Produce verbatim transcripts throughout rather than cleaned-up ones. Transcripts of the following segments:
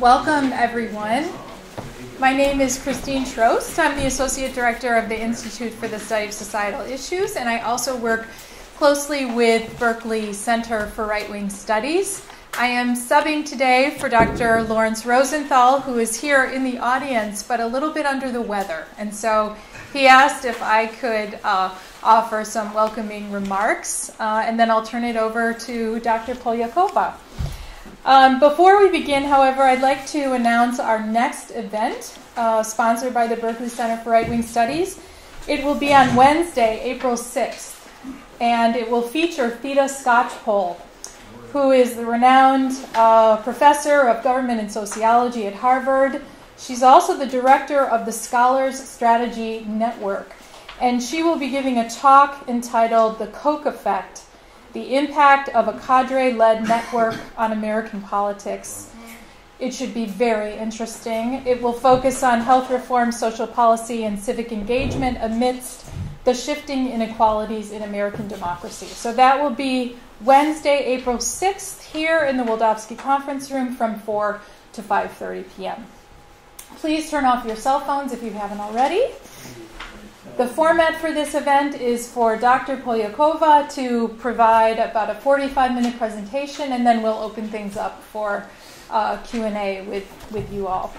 Welcome, everyone. My name is Christine Trost. I'm the Associate Director of the Institute for the Study of Societal Issues, and I also work closely with Berkeley Center for Right-Wing Studies. I am subbing today for Doctor Lawrence Rosenthal, who is here in the audience, but a little bit under the weather. And so he asked if I could uh, offer some welcoming remarks, uh, and then I'll turn it over to Doctor Polyakova. Um, before we begin, however, I'd like to announce our next event, uh, sponsored by the Berkeley Center for Right-Wing Studies. It will be on Wednesday, April sixth, and it will feature Theda Skocpol, who is the renowned uh, professor of government and sociology at Harvard. She's also the director of the Scholars Strategy Network, and she will be giving a talk entitled "The Koch Effect: The Impact of a Cadre-Led Network on American Politics." It should be very interesting. It will focus on health reform, social policy, and civic engagement amidst the shifting inequalities in American democracy. So that will be Wednesday, April sixth, here in the Waldorfsky Conference Room from four to five thirty p m Please turn off your cell phones if you haven't already. The format for this event is for Doctor Polyakova to provide about a forty-five minute presentation, and then we'll open things up for uh, Q and A with, with you all.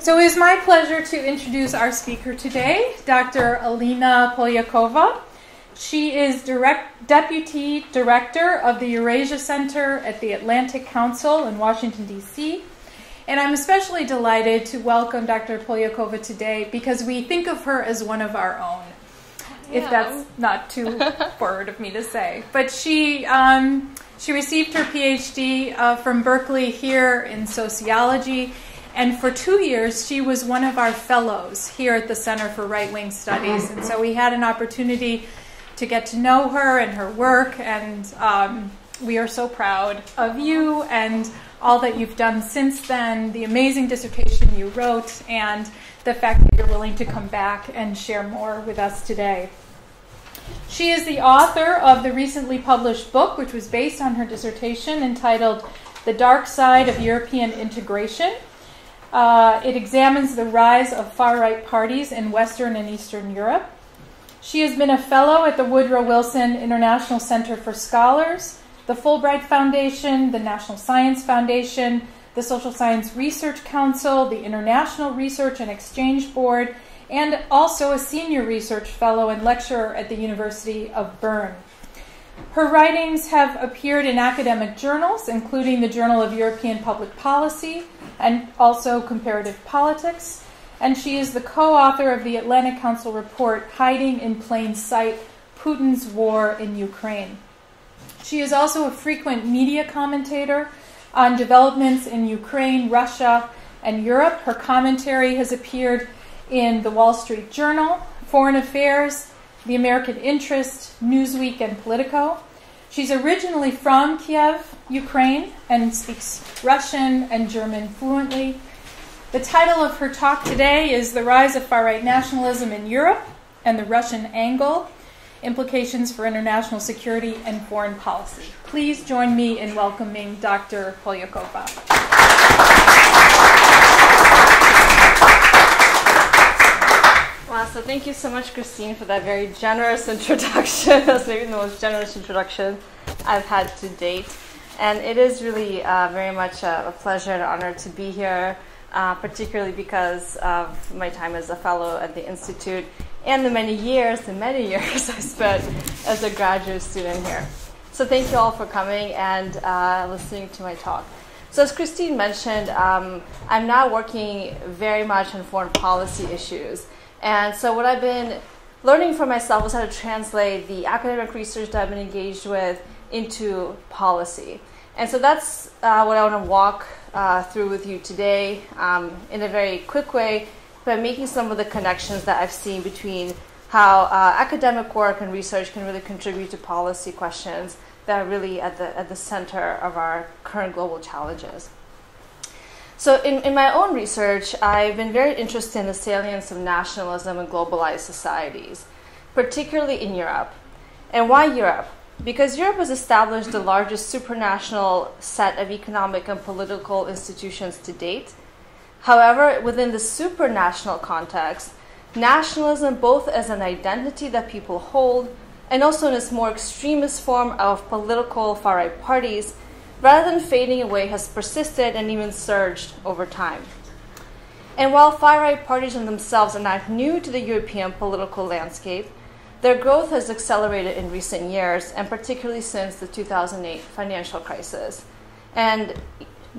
So it is my pleasure to introduce our speaker today, Doctor Alina Polyakova. She is direct, Deputy Director of the Eurasia Center at the Atlantic Council in Washington, D C, and I'm especially delighted to welcome Doctor Polyakova today because we think of her as one of our own, yeah. If that's not too forward of me to say. But she, um, she received her PhD uh, from Berkeley here in sociology, and for two years she was one of our fellows here at the Center for Right-Wing Studies, and so we had an opportunity to get to know her and her work, and um, we are so proud of you and all that you've done since then, the amazing dissertation you wrote, and the fact that you're willing to come back and share more with us today. She is the author of the recently published book, which was based on her dissertation, entitled "The Dark Side of European Integration." Uh, it examines the rise of far-right parties in Western and Eastern Europe. She has been a fellow at the Woodrow Wilson International Center for Scholars, the Fulbright Foundation, the National Science Foundation, the Social Science Research Council, the International Research and Exchange Board, and also a senior research fellow and lecturer at the University of Bern. Her writings have appeared in academic journals, including the Journal of European Public Policy and also Comparative Politics, and she is the co-author of the Atlantic Council report, "Hiding in Plain Sight: Putin's War in Ukraine." She is also a frequent media commentator on developments in Ukraine, Russia, and Europe. Her commentary has appeared in the Wall Street Journal, Foreign Affairs, the American Interest, Newsweek, and Politico. She's originally from Kiev, Ukraine, and speaks Russian and German fluently. The title of her talk today is "The Rise of Far-Right Nationalism in Europe and the Russian Angle: Implications for International Security and Foreign Policy." Please join me in welcoming Doctor Polyakova. Wow, so thank you so much, Christine, for that very generous introduction. That's maybe the most generous introduction I've had to date. And it is really uh, very much a, a pleasure and honor to be here, uh, particularly because of my time as a fellow at the Institute and the many years, the many years I spent as a graduate student here. So thank you all for coming and uh, listening to my talk. So as Christine mentioned, um, I'm now working very much on foreign policy issues. And so what I've been learning for myself was how to translate the academic research that I've been engaged with into policy. And so that's uh, what I want to walk uh, through with you today um, in a very quick way, by making some of the connections that I've seen between how uh, academic work and research can really contribute to policy questions that are really at the, at the center of our current global challenges. So in, in my own research, I've been very interested in the salience of nationalism in globalized societies, particularly in Europe. And why Europe? Because Europe has established the largest supranational set of economic and political institutions to date. However, within the supranational context, nationalism, both as an identity that people hold and also in its more extremist form of political far-right parties, rather than fading away, has persisted and even surged over time. And while far-right parties in themselves are not new to the European political landscape, their growth has accelerated in recent years, and particularly since the two thousand eight financial crisis. And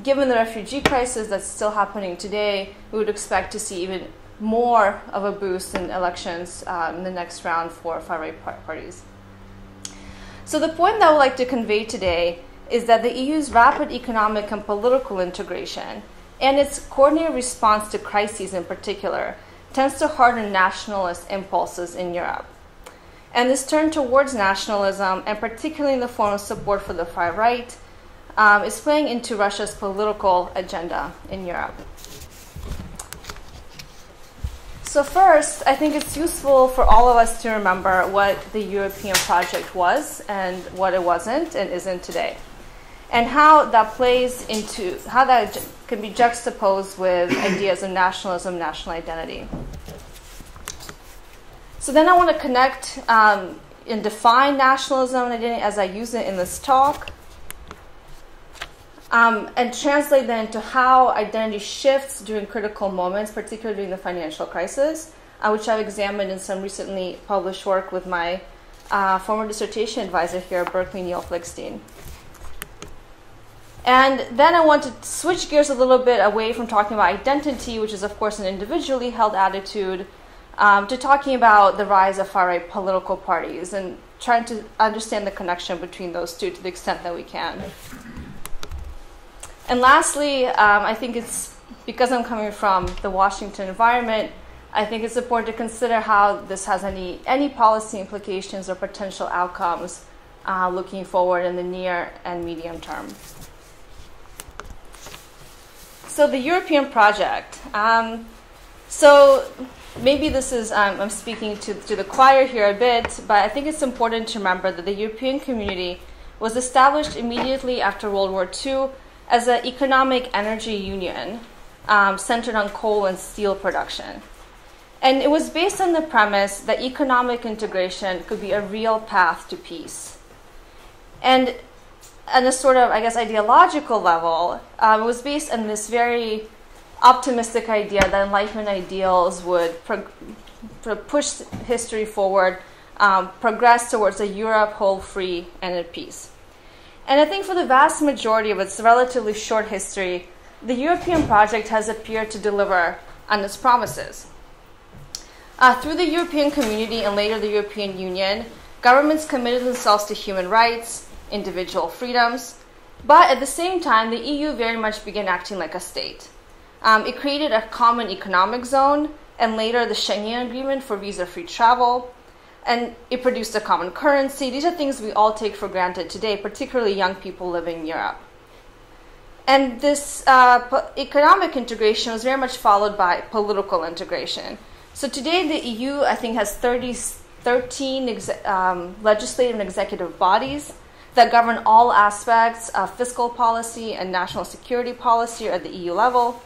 given the refugee crisis that's still happening today, we would expect to see even more of a boost in elections uh, in the next round for far-right par parties. So the point that I would like to convey today is that the E U's rapid economic and political integration, and its coordinated response to crises in particular, tends to harden nationalist impulses in Europe. And this turn towards nationalism, and particularly in the form of support for the far-right, um, is playing into Russia's political agenda in Europe. So first, I think it's useful for all of us to remember what the European project was and what it wasn't and isn't today, and how that plays into, how that can be juxtaposed with ideas of nationalism, national identity. So then I want to connect um, and define nationalism and identity as I use it in this talk, Um, and translate that into how identity shifts during critical moments, particularly during the financial crisis, uh, which I've examined in some recently published work with my uh, former dissertation advisor here at Berkeley, Neil Flickstein. And then I want to switch gears a little bit away from talking about identity, which is, of course, an individually held attitude, um, to talking about the rise of far-right political parties and trying to understand the connection between those two to the extent that we can. And lastly, um, I think it's, because I'm coming from the Washington environment, I think it's important to consider how this has any, any policy implications or potential outcomes uh, looking forward in the near and medium term. So the European project. Um, so maybe this is, um, I'm speaking to, to the choir here a bit, but I think it's important to remember that the European community was established immediately after World War Two as an economic energy union um, centered on coal and steel production. And it was based on the premise that economic integration could be a real path to peace. And on a sort of, I guess, ideological level, um, it was based on this very optimistic idea that Enlightenment ideals would pro pro push history forward, um, progress towards a Europe whole, free, and at peace. And I think for the vast majority of its relatively short history, the European project has appeared to deliver on its promises. Uh, through the European community and later the European Union, governments committed themselves to human rights, individual freedoms, but at the same time, the E U very much began acting like a state. Um, it created a common economic zone, and later the Schengen Agreement for visa-free travel, and it produced a common currency. These are things we all take for granted today, particularly young people living in Europe. And this uh, economic integration was very much followed by political integration. So today the E U, I think, has thirty, thirteen um, legislative and executive bodies that govern all aspects of fiscal policy and national security policy at the E U level.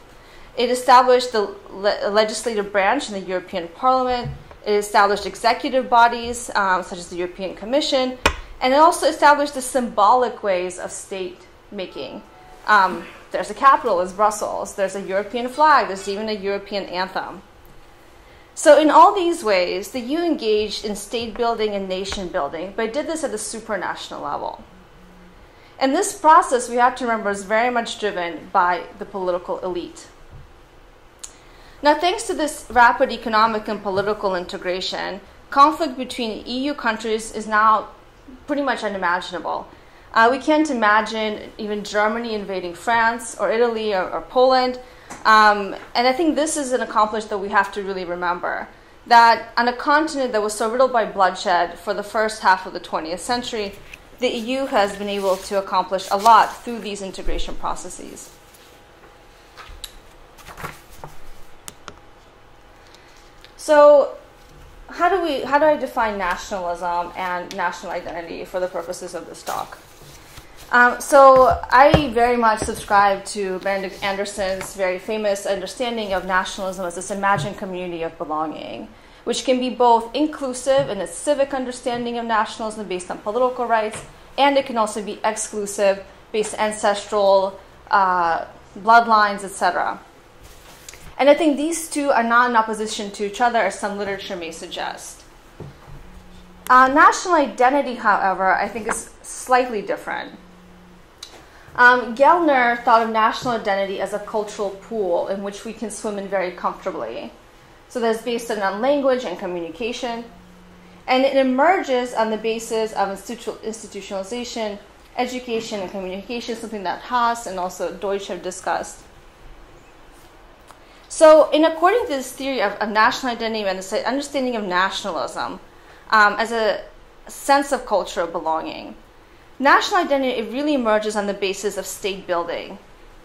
It established the le legislative branch in the European Parliament. It established executive bodies, um, such as the European Commission, and it also established the symbolic ways of state-making. Um, there's a capital, it's Brussels. There's a European flag. There's even a European anthem. So in all these ways, the E U engaged in state-building and nation-building, but it did this at the supranational level. And this process, we have to remember, is very much driven by the political elite. Now, thanks to this rapid economic and political integration, conflict between E U countries is now pretty much unimaginable. Uh, we can't imagine even Germany invading France or Italy or, or Poland. Um, and I think this is an accomplishment that we have to really remember, that on a continent that was so riddled by bloodshed for the first half of the twentieth century, the E U has been able to accomplish a lot through these integration processes. So how do we, how do I define nationalism and national identity for the purposes of this talk? Um, so I very much subscribe to Benedict Anderson's very famous understanding of nationalism as this imagined community of belonging, which can be both inclusive in its civic understanding of nationalism based on political rights, and it can also be exclusive based on ancestral uh, bloodlines, et cetera. And I think these two are not in opposition to each other, as some literature may suggest. Uh, national identity, however, I think is slightly different. Um, Gellner thought of national identity as a cultural pool in which we can swim in very comfortably. So that's based on language and communication. And it emerges on the basis of institu institutionalization, education, and communication, something that Haas and also Deutsch have discussed. So in according to this theory of, of national identity and this understanding of nationalism um, as a sense of cultural belonging, national identity, it really emerges on the basis of state building,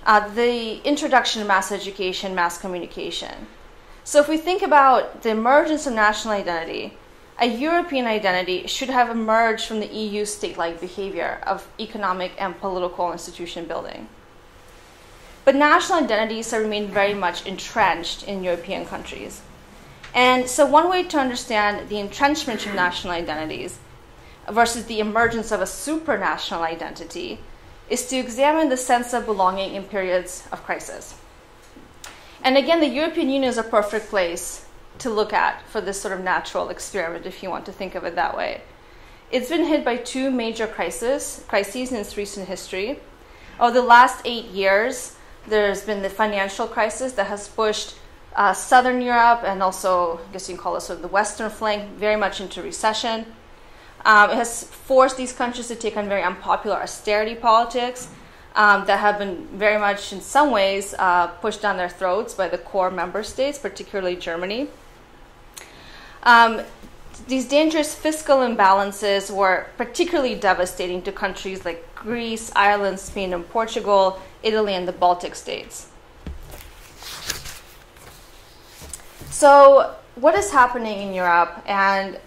uh, the introduction of mass education, mass communication. So if we think about the emergence of national identity, a European identity should have emerged from the E U state-like behavior of economic and political institution building. But national identities have remained very much entrenched in European countries. And so one way to understand the entrenchment of national identities versus the emergence of a supranational identity is to examine the sense of belonging in periods of crisis. And again, the European Union is a perfect place to look at for this sort of natural experiment, if you want to think of it that way. It's been hit by two major crises, crises in its recent history. Over the last eight years, there's been the financial crisis that has pushed uh, Southern Europe and also, I guess you can call it sort of the Western flank, very much into recession. Um, it has forced these countries to take on very unpopular austerity politics Um, that have been very much, in some ways, uh, pushed down their throats by the core member states, particularly Germany. Um, these dangerous fiscal imbalances were particularly devastating to countries like Greece, Ireland, Spain, and Portugal, Italy, and the Baltic states. So what is happening in Europe and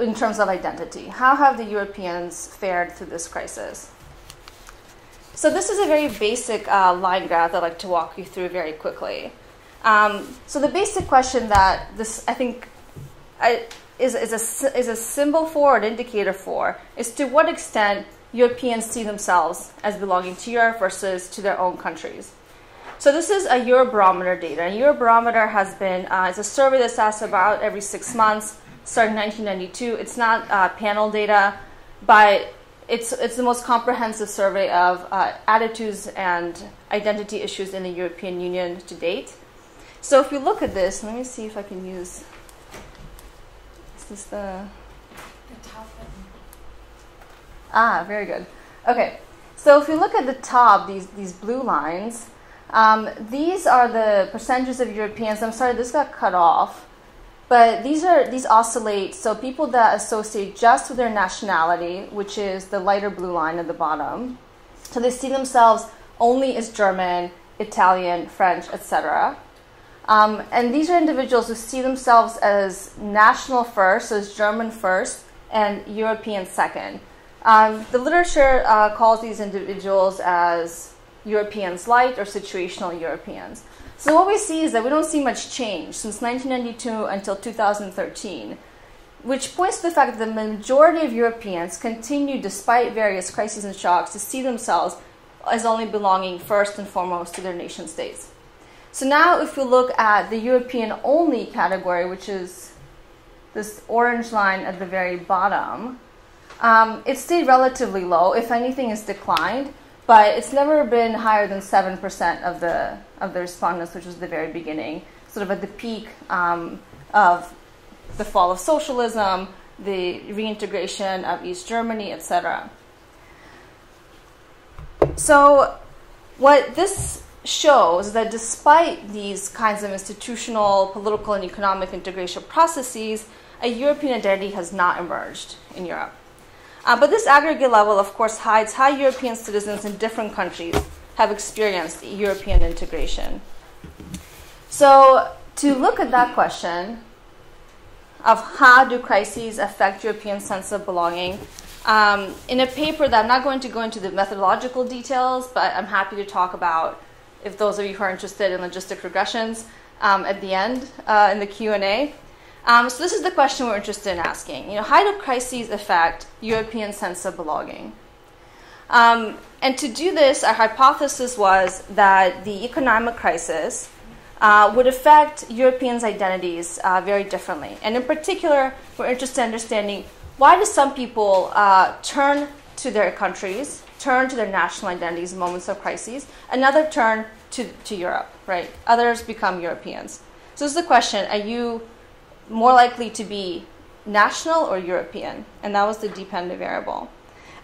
in terms of identity? How have the Europeans fared through this crisis? So this is a very basic uh, line graph that I'd like to walk you through very quickly. Um, so the basic question that this, I think, I, is, is, a, is a symbol for, or an indicator for, is to what extent Europeans see themselves as belonging to Europe versus to their own countries. So this is a Eurobarometer data. And Eurobarometer has been, uh, it's a survey that's asked about every six months, starting in nineteen ninety-two. It's not uh, panel data, but It's, it's the most comprehensive survey of uh, attitudes and identity issues in the European Union to date. So if you look at this, let me see if I can use, is this the, the top button? Ah, very good. Okay, so if you look at the top, these, these blue lines, um, these are the percentages of Europeans. I'm sorry, this got cut off. But these are these oscillate, so people that associate just with their nationality, which is the lighter blue line at the bottom, so they see themselves only as German, Italian, French, et cetera. Um, and these are individuals who see themselves as national first, so as German first, and European second. Um, the literature uh, calls these individuals as Europeans light or situational Europeans. So what we see is that we don't see much change since nineteen ninety-two until two thousand thirteen, which points to the fact that the majority of Europeans continue, despite various crises and shocks, to see themselves as only belonging first and foremost to their nation states. So now if you look at the European-only category, which is this orange line at the very bottom, um, it stayed relatively low. If anything, it's declined. But it's never been higher than seven percent of the, of the respondents, which was the very beginning, sort of at the peak um, of the fall of socialism, the reintegration of East Germany, et cetera. So what this shows is that despite these kinds of institutional, political, and economic integration processes, a European identity has not emerged in Europe. Uh, but this aggregate level, of course, hides how European citizens in different countries have experienced European integration. So to look at that question, of how do crises affect European sense of belonging. Um, in a paper that I'm not going to go into the methodological details, but I'm happy to talk about, if those of you who are interested in logistic regressions, um, at the end uh, in the Q and A. Um, so this is the question we're interested in asking. You know, how do crises affect European sense of belonging? Um, and to do this, our hypothesis was that the economic crisis uh, would affect Europeans' identities uh, very differently. And in particular, we're interested in understanding why do some people uh, turn to their countries, turn to their national identities in moments of crises, another turn to, to Europe, right? Others become Europeans. So this is the question, are you more likely to be national or European? And that was the dependent variable.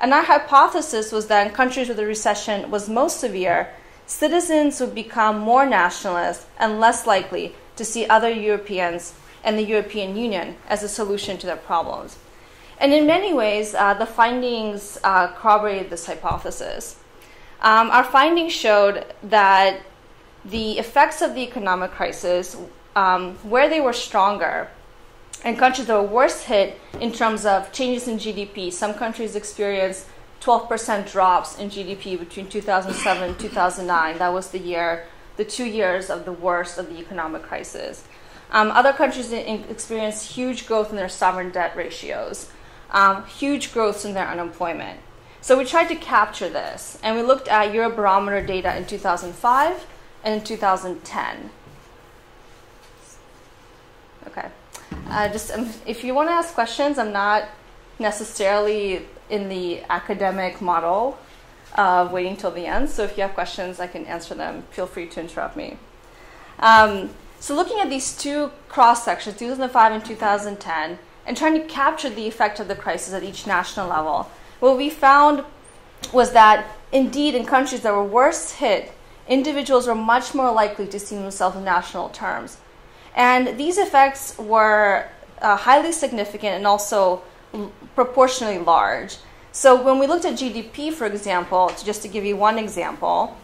And our hypothesis was that in countries where the recession was most severe, citizens would become more nationalist and less likely to see other Europeans and the European Union as a solution to their problems. And in many ways, uh, the findings uh, corroborated this hypothesis. Um, our findings showed that the effects of the economic crisis, um, where they were stronger, and countries that were worse hit in terms of changes in G D P. Some countries experienced twelve percent drops in G D P between two thousand seven and two thousand nine. That was the year, the two years of the worst of the economic crisis. Um, other countries experienced huge growth in their sovereign debt ratios, um, huge growth in their unemployment. So we tried to capture this, and we looked at Eurobarometer data in two thousand five and in two thousand ten. Okay. Uh, just um, if you want to ask questions, I'm not necessarily in the academic model of waiting till the end. So if you have questions, I can answer them. Feel free to interrupt me. Um, so looking at these two cross sections, two thousand five and two thousand ten, and trying to capture the effect of the crisis at each national level, what we found was that indeed in countries that were worse hit, individuals were much more likely to see themselves in national terms. And these effects were uh, highly significant and also proportionally large. So when we looked at G D P, for example, to, just to give you one example,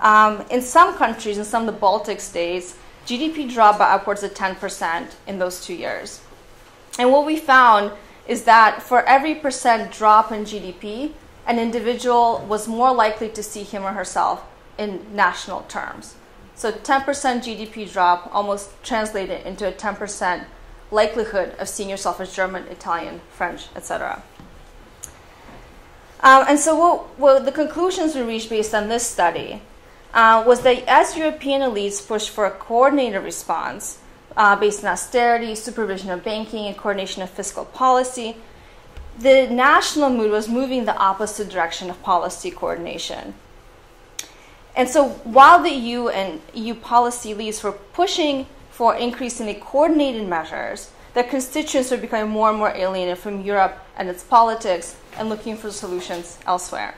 um, in some countries, in some of the Baltic states, G D P dropped by upwards of ten percent in those two years. And what we found is that for every percent drop in G D P, an individual was more likely to see him or herself in national terms. So ten percent G D P drop almost translated into a ten percent likelihood of seeing yourself as German, Italian, French, et cetera. Um, and so what, what the conclusions we reached based on this study uh, was that as European elites pushed for a coordinated response uh, based on austerity, supervision of banking, and coordination of fiscal policy, the national mood was moving the opposite direction of policy coordination. And so while the E U and E U policy leaders were pushing for increasingly coordinated measures, their constituents were becoming more and more alienated from Europe and its politics and looking for solutions elsewhere.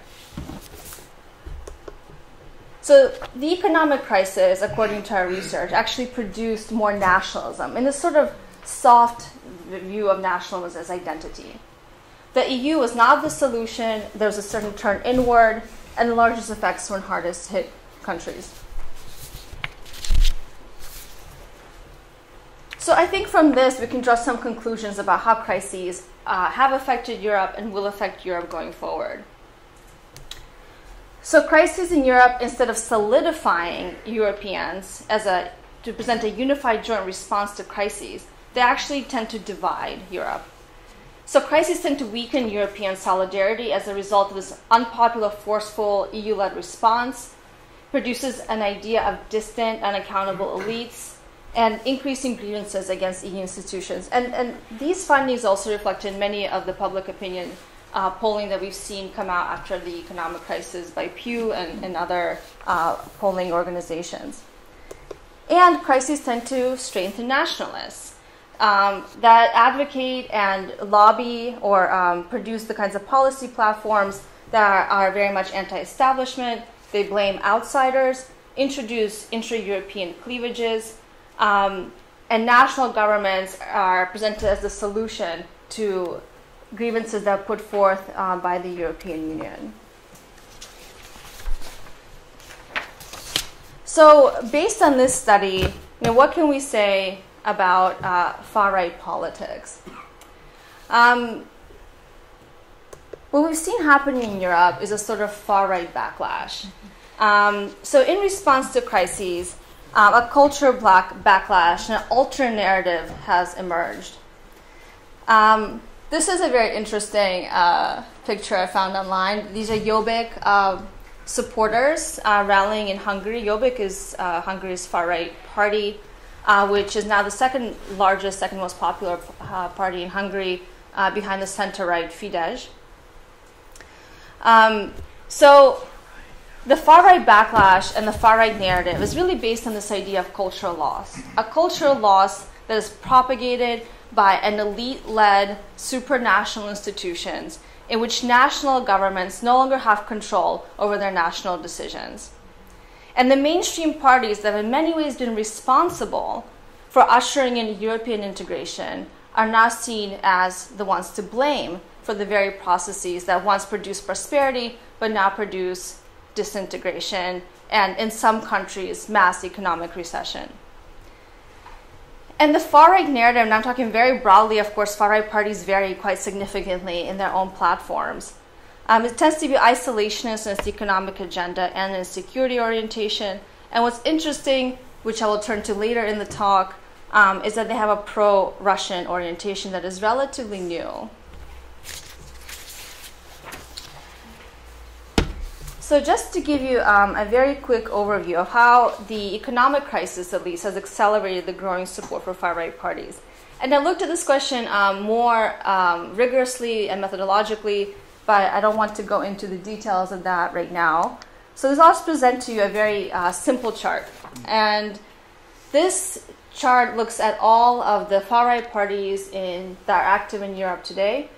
So the economic crisis, according to our research, actually produced more nationalism in this sort of soft view of nationalism as identity. The E U was not the solution. There was a certain turn inward, and the largest effects were in hardest hit countries. So I think from this, we can draw some conclusions about how crises uh, have affected Europe and will affect Europe going forward. So crises in Europe, instead of solidifying Europeans as a, to present a unified joint response to crises, they actually tend to divide Europe. So crises tend to weaken European solidarity as a result of this unpopular, forceful E U-led response, produces an idea of distant, unaccountable elites, and increasing grievances against E U institutions. And, and these findings also reflect in many of the public opinion uh, polling that we've seen come out after the economic crisis by Pew and, and other uh, polling organizations. And crises tend to strengthen nationalists Um, that advocate and lobby or um, produce the kinds of policy platforms that are, are very much anti-establishment. They blame outsiders, introduce intra-European cleavages, um, and national governments are presented as the solution to grievances that are put forth uh, by the European Union. So based on this study, you know, what can we say about uh, far-right politics. Um, what we've seen happening in Europe is a sort of far-right backlash. Um, so in response to crises, um, a cultural black backlash and an ultra-narrative has emerged. Um, this is a very interesting uh, picture I found online. These are Jobbik uh, supporters uh, rallying in Hungary. Jobbik is uh, Hungary's far-right party, uh, which is now the second largest, second most popular uh, party in Hungary, uh, behind the center-right Fidesz. Um, so the far-right backlash and the far-right narrative is really based on this idea of cultural loss, a cultural loss that is propagated by an elite-led supranational institutions in which national governments no longer have control over their national decisions. And the mainstream parties that have in many ways been responsible for ushering in European integration are now seen as the ones to blame for the very processes that once produced prosperity but now produce disintegration and, in some countries, mass economic recession. And the far-right narrative, and I'm talking very broadly, of course, far-right parties vary quite significantly in their own platforms. Um, it tends to be isolationist in its economic agenda and in its security orientation. And what's interesting, which I will turn to later in the talk, um, is that they have a pro-Russian orientation that is relatively new. So just to give you um, a very quick overview of how the economic crisis, at least, has accelerated the growing support for far-right parties. And I looked at this question um, more um, rigorously and methodologically, but I don't want to go into the details of that right now. So this, I'll just present to you a very uh, simple chart. And this chart looks at all of the far-right parties in, that are active in Europe today.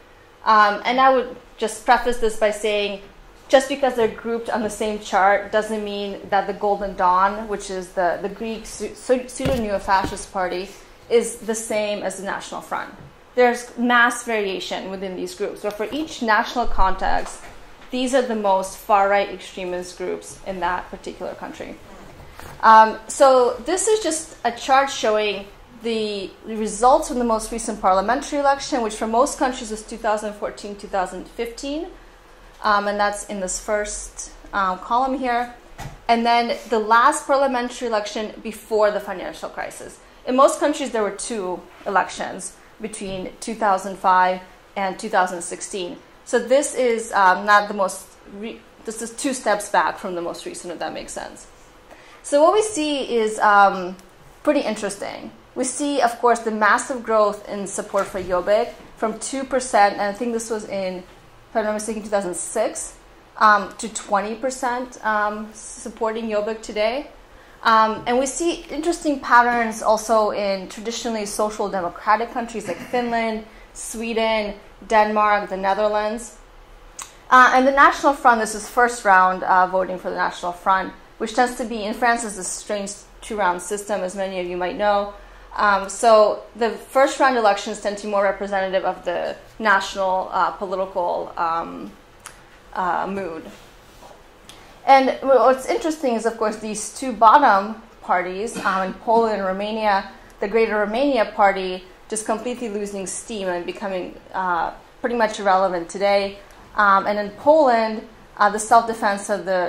Um, and I would just preface this by saying, just because they're grouped on the same chart doesn't mean that the Golden Dawn, which is the, the Greek pseudo-neo-fascist party, is the same as the National Front. There's mass variation within these groups. So for each national context, these are the most far-right extremist groups in that particular country. Um, so this is just a chart showing the results from the most recent parliamentary election, which for most countries was two thousand fourteen to two thousand fifteen. Um, and that's in this first um, column here. And then the last parliamentary election before the financial crisis. In most countries, there were two elections between two thousand five and two thousand sixteen. So this is um, not the most, re this is two steps back from the most recent, if that makes sense. So what we see is um, pretty interesting. We see, of course, the massive growth in support for Jobbik from two percent, and I think this was in, if I'm not mistaken, two thousand six, um, to twenty percent um, supporting Jobbik today. Um, and we see interesting patterns also in traditionally social democratic countries like Finland, Sweden, Denmark, the Netherlands. Uh, and the National Front, this is first round uh, voting for the National Front, which tends to be, in France, is a strange two-round system, as many of you might know. Um, so the first round elections tend to be more representative of the national uh, political um, uh, mood. And what's interesting is, of course, these two bottom parties um, in Poland and Romania, the Greater Romania Party just completely losing steam and becoming uh, pretty much irrelevant today. Um, and in Poland, uh, the self-defense of the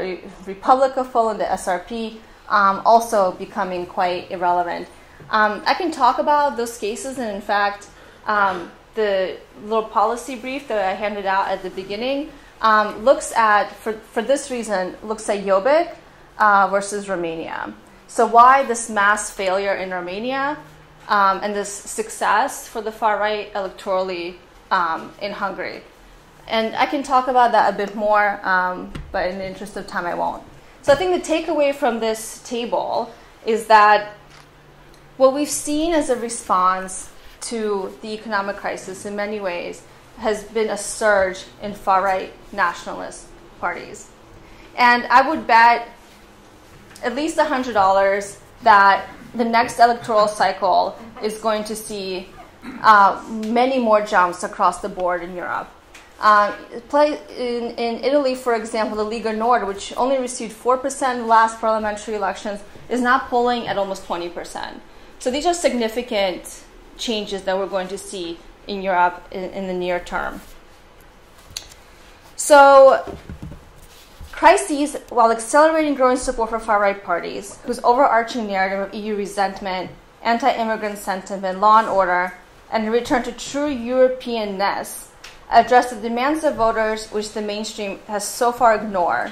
Re Republic of Poland, the S R P, um, also becoming quite irrelevant. Um, I can talk about those cases, and in fact, um, the little policy brief that I handed out at the beginning um, looks at, for, for this reason, looks at Jobbik uh, versus Romania. So why this mass failure in Romania um, and this success for the far right electorally um, in Hungary? And I can talk about that a bit more, um, but in the interest of time, I won't. So I think the takeaway from this table is that what we've seen as a response to the economic crisis in many ways has been a surge in far-right nationalist parties. And I would bet at least one hundred dollars that the next electoral cycle is going to see uh, many more jumps across the board in Europe. Uh, in, in Italy, for example, the Lega Nord, which only received four percent last parliamentary elections, is now polling at almost twenty percent. So these are significant changes that we're going to see in Europe in, in the near term. So crises, while accelerating growing support for far-right parties, whose overarching narrative of E U resentment, anti-immigrant sentiment, law and order, and a return to true Europeanness, address the demands of voters which the mainstream has so far ignored.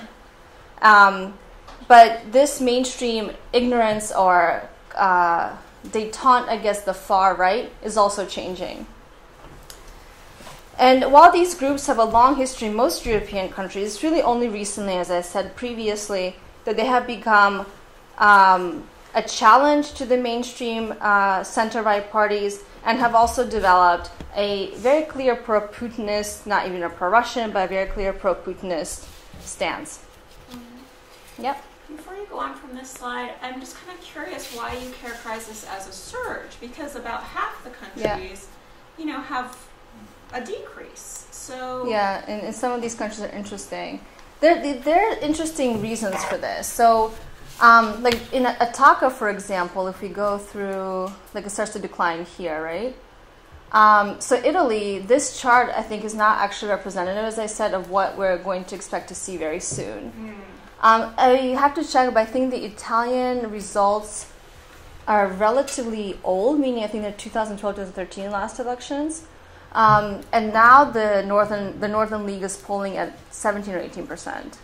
Um, but this mainstream ignorance or uh, detente against the far right is also changing. And while these groups have a long history in most European countries, it's really only recently, as I said previously, that they have become um, a challenge to the mainstream uh, center-right parties, and have also developed a very clear pro-Putinist, not even a pro-Russian, but a very clear pro-Putinist stance. Mm-hmm. Yep. Before you go on from this slide, I'm just kind of curious why you characterize this as a surge, because about half the countries, yeah. you know, have a decrease. So yeah, and, and some of these countries are interesting. There, there are interesting reasons for this. So. Um, like in Ataka, for example, if we go through, like it starts to decline here, right? Um, so Italy, this chart, I think, is not actually representative, as I said, of what we're going to expect to see very soon. Mm. Um, I have to check, but I think the Italian results are relatively old, meaning I think they're two thousand twelve, two thousand thirteen last elections. Um, and now the Northern, the Northern League is polling at seventeen or eighteen percent.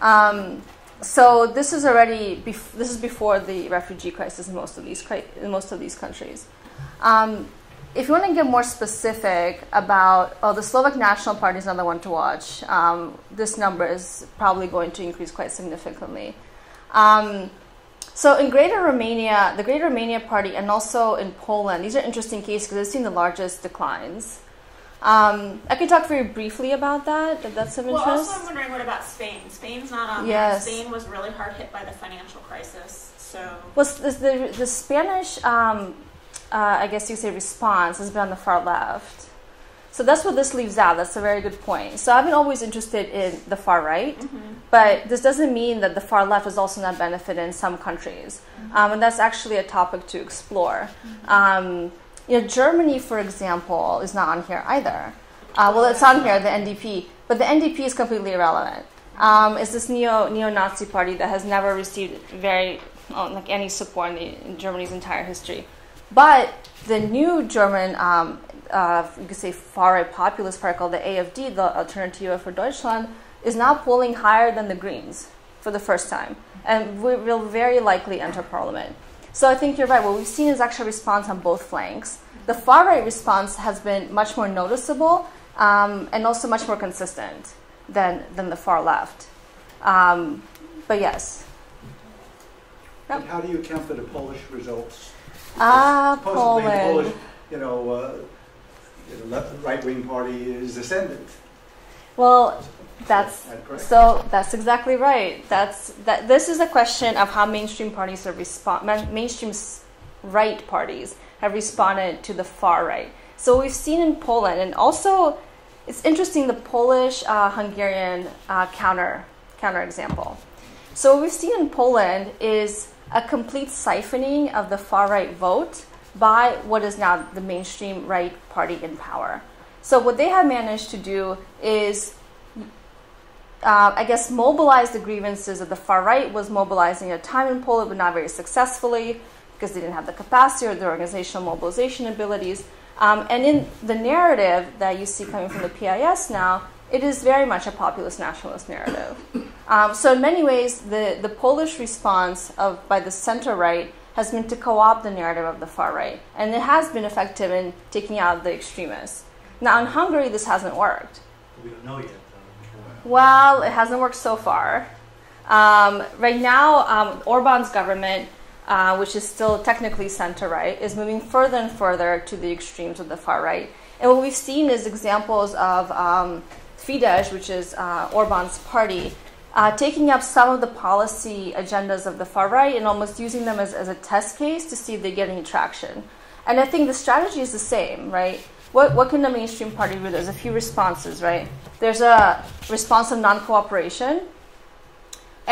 Um, So this is already bef this is before the refugee crisis in most of these cri in most of these countries. Um, if you want to get more specific about, oh, the Slovak National Party is another one to watch. Um, this number is probably going to increase quite significantly. Um, so in Greater Romania, the Greater Romania Party, and also in Poland, these are interesting cases because they've seen the largest declines. Um, I can talk very briefly about that, if that's of interest. Well, also I'm wondering, what about Spain? Spain's not on yes. there. Spain was really hard hit by the financial crisis, so... Well, the, the, the Spanish, um, uh, I guess you say, response has been on the far left. So that's what this leaves out. That's a very good point. So I've been always interested in the far right, mm-hmm. but this doesn't mean that the far left is also not benefited in some countries. Mm-hmm. um, and that's actually a topic to explore. Mm-hmm. um, You know, Germany, for example, is not on here either. Uh, well, it's on here, the N D P, but the N D P is completely irrelevant. Um, it's this neo neo-Nazi party that has never received very oh, like any support in, the, in Germany's entire history. But the new German, um, uh, you could say, far-right populist party called the A F D, the Alternative for Deutschland, is now polling higher than the Greens for the first time, and we will very likely enter parliament. So I think you're right. What we've seen is actually a response on both flanks. The far-right response has been much more noticeable um, and also much more consistent than, than the far left. Um, but yes. Yep. And how do you account for the Polish results? Ah, uh, Poland. The Polish, you know, uh, the right-wing party is ascendant. Well, that's so. That's exactly right. That's that. This is a question of how mainstream parties have responded. Mainstream right parties have responded to the far right. So we've seen in Poland, and also it's interesting the Polish uh, Hungarian uh, counter counter example. So what we've seen in Poland is a complete siphoning of the far right vote by what is now the mainstream right party in power. So what they have managed to do is, uh, I guess, mobilize the grievances of the far right. Was mobilizing at a time in Poland, but not very successfully because they didn't have the capacity or the organizational mobilization abilities. Um, and in the narrative that you see coming from the P I S now, it is very much a populist nationalist narrative. Um, so in many ways, the, the Polish response of by the center-right has been to co-opt the narrative of the far right. And it has been effective in taking out the extremists. Now, in Hungary, this hasn't worked. We don't know yet. Though. Well, it hasn't worked so far. Um, right now, um, Orban's government, uh, which is still technically center-right, is moving further and further to the extremes of the far-right. And what we've seen is examples of um, Fidesz, which is uh, Orban's party, uh, taking up some of the policy agendas of the far-right and almost using them as, as a test case to see if they get any traction. And I think the strategy is the same, right? What, what can the mainstream party do? There's a few responses, right? There's a response of non-cooperation,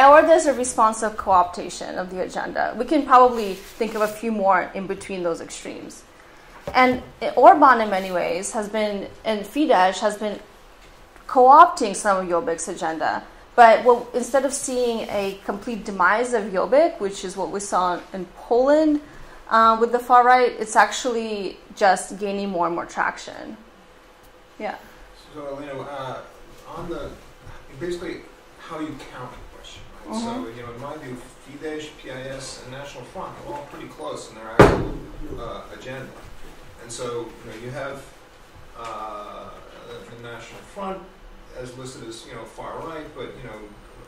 or there's a responsive co-optation of the agenda. We can probably think of a few more in between those extremes. And Orban, in many ways, has been, and Fidesz has been co-opting some of Jobbik's agenda. But well, instead of seeing a complete demise of Jobbik, which is what we saw in Poland uh, with the far right, it's actually just gaining more and more traction. Yeah. So, Alina, uh, on the, basically, how do you count the question, right? Mm-hmm. So, you know, in my view, Fidesz, P I S, and National Front are all pretty close in their actual uh, agenda. And so, you know, you have uh, the National Front as listed as, you know, far right, but, you know,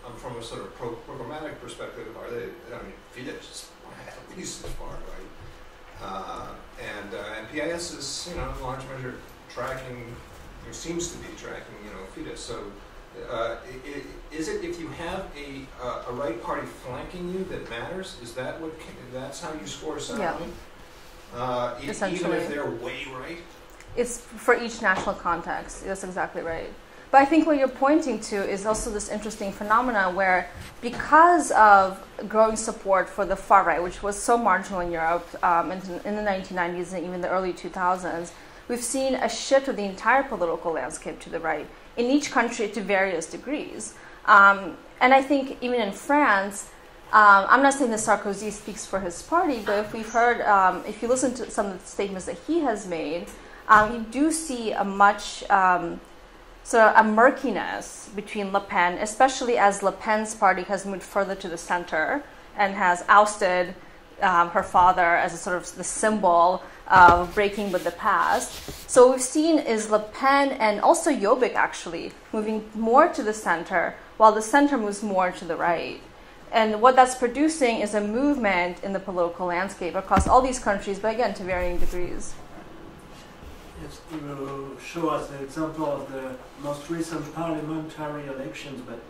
I'm from a sort of pro programmatic perspective, are they, I mean, Fidesz is at least as far right. Uh, and, uh, and P I S is, you know, in large measure tracking, or seems to be tracking, you know, Fidesz. So, Uh, is it if you have a, uh, a right party flanking you that matters? Is that what? That's how you score something? Yeah. Uh, e even if they're way right? It's for each national context. That's exactly right. But I think what you're pointing to is also this interesting phenomena where, because of growing support for the far right, which was so marginal in Europe um, in, in the nineteen nineties and even the early two thousands, we've seen a shift of the entire political landscape to the right, in each country to various degrees. Um, and I think even in France, um, I'm not saying that Sarkozy speaks for his party, but if we've heard, um, if you listen to some of the statements that he has made, um, you do see a much um, sort of a murkiness between Le Pen, especially as Le Pen's party has moved further to the center and has ousted um, her father as a sort of the symbol of breaking with the past. So what we've seen is Le Pen and also Jobbik actually moving more to the center, while the center moves more to the right. And what that's producing is a movement in the political landscape across all these countries, but again, to varying degrees. Yes, you show us the example of the most recent parliamentary elections, but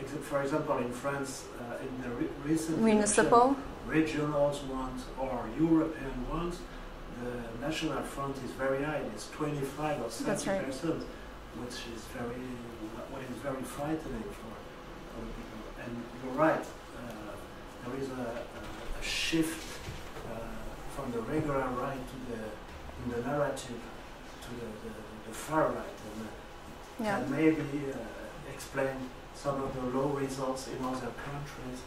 except for example in France, uh, in the re recent municipal, regional ones or European ones, the National Front is very high. It's twenty-five or thirty percent, right, which is very, what is very frightening for, for people. And you're right. Uh, there is a, a shift uh, from the regular right to the in the narrative to the, the, the far right, and uh, yeah. can maybe uh, explain some of the low results in other countries uh,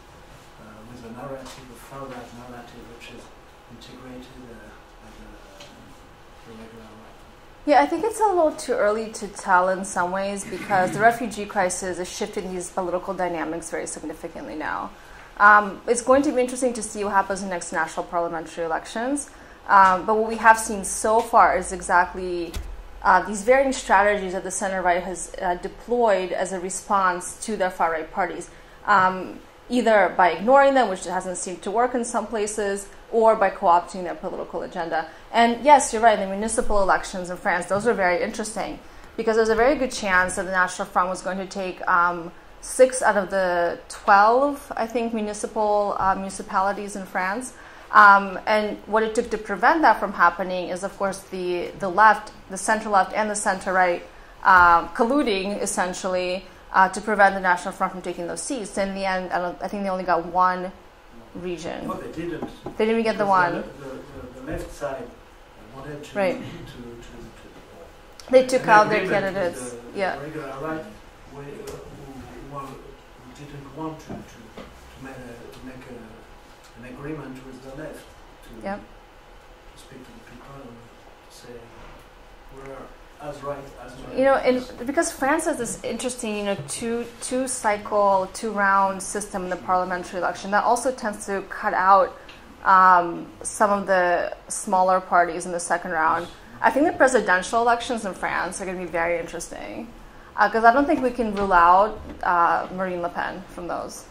with a narrative, a far right narrative, which is integrated. Uh, Yeah, I think it's a little too early to tell in some ways, because the refugee crisis is shifting these political dynamics very significantly now. Um, it's going to be interesting to see what happens in the next national parliamentary elections. Um, but what we have seen so far is exactly uh, these varying strategies that the center-right has uh, deployed as a response to their far-right parties, um, either by ignoring them, which hasn't seemed to work in some places, or by co-opting their political agenda. And yes, you're right, the municipal elections in France, those were very interesting, because there's a very good chance that the National Front was going to take um, six out of the twelve, I think, municipal uh, municipalities in France. Um, and what it took to prevent that from happening is, of course, the, the left, the center-left and the center-right uh, colluding, essentially, uh, to prevent the National Front from taking those seats. In the end, I, don't, I think they only got one region. No, they didn't. They didn't get the one. The, the, the left side wanted to. Right. To, to, to they took out their candidates. The, the yeah. Regular right, who, who didn't want to, to, to make, a, to make a, an agreement with the left to, yep. to speak to the people and say we're as right as right. You know, and because France has this interesting, you know, two two cycle, two round system in the parliamentary election that also tends to cut out um, some of the smaller parties in the second round. I think the presidential elections in France are going to be very interesting, because uh, I don't think we can rule out uh, Marine Le Pen from those,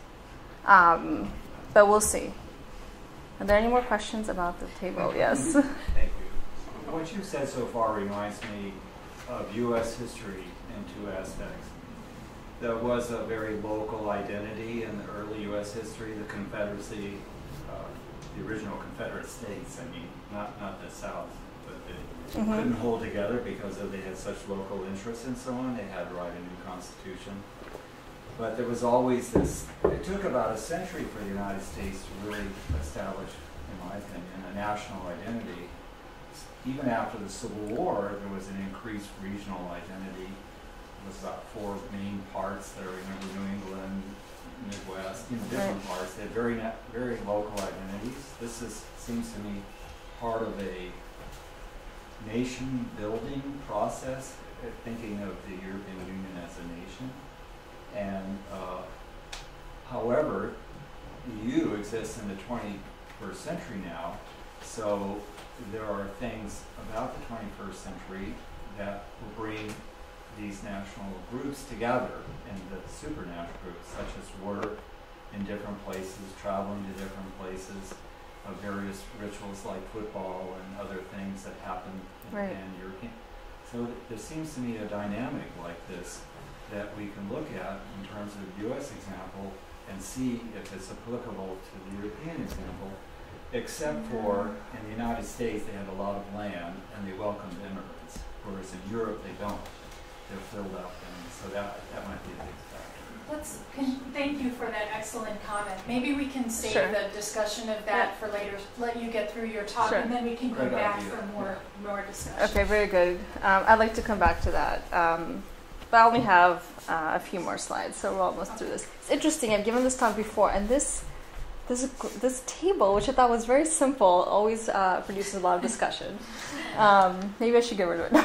um, but we'll see. Are there any more questions about the table? Yes. Thank you. What you've said so far reminds me of U S history in two aspects. There was a very local identity in the early U S history, the Confederacy, uh, the original Confederate States, I mean, not, not the South, but they mm-hmm. couldn't hold together because they had such local interests and so on. They had to write a new constitution. But there was always this, it took about a century for the United States to really establish, in my opinion, a national identity. Even after the Civil War, there was an increased regional identity. It was about four main parts that I remember, New England, Midwest, in different parts. They had very, very local identities. This is, seems to me, part of a nation-building process, thinking of the European Union as a nation. And uh, however, the E U exists in the twenty-first century now, so there are things about the twenty-first century that will bring these national groups together in the supranational groups, such as work in different places, traveling to different places, uh, various rituals like football and other things that happen in right. Pan-European. So there seems to me a dynamic like this that we can look at in terms of the U S example and see if it's applicable to the European example, except for in the United States they had a lot of land and they welcomed immigrants, whereas in Europe they don't. They're filled up, and so that, that might be a big factor. Let's, can, thank you for that excellent comment. Maybe we can save sure. the discussion of that for later, let you get through your talk, sure. and then we can go back idea. for more, yeah. more discussion. Okay, very good. Um, I'd like to come back to that. Um, But I only have uh, a few more slides, so we're almost through this. It's interesting. I've given this talk before, and this this this table, which I thought was very simple, always uh, produces a lot of discussion. Um, maybe I should get rid of it.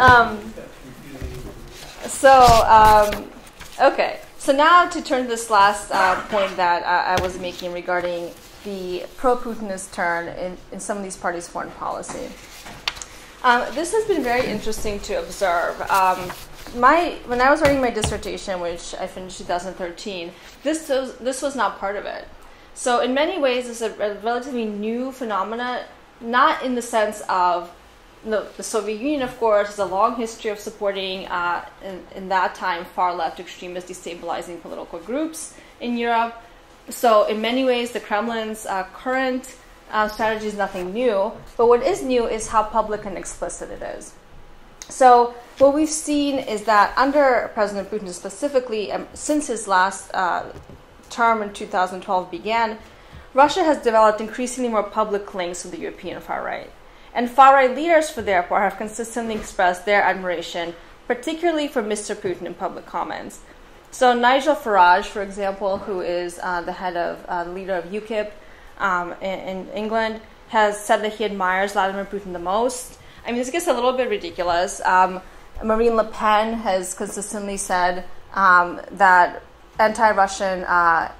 um, so um, okay. So now to turn to this last uh, point that I, I was making regarding the pro-Putinist turn in, in some of these parties' foreign policy. Um, this has been very interesting to observe. Um, my, when I was writing my dissertation, which I finished in two thousand thirteen, this was, this was not part of it. So in many ways, it's a, a relatively new phenomena, not in the sense of the, the Soviet Union, of course, has a long history of supporting, uh, in, in that time, far-left extremist destabilizing political groups in Europe. So in many ways, the Kremlin's uh, current Um, strategy is nothing new, but what is new is how public and explicit it is. So what we've seen is that under President Putin specifically, um, since his last uh, term in two thousand twelve began, Russia has developed increasingly more public links with the European far-right. And far-right leaders, for their part, have consistently expressed their admiration, particularly for Mister Putin in public comments. So Nigel Farage, for example, who is uh, the head of, uh, leader of UKIP, Um, in, in England, has said that he admires Vladimir Putin the most. I mean, this gets a little bit ridiculous. Um, Marine Le Pen has consistently said um, that anti-Russian uh,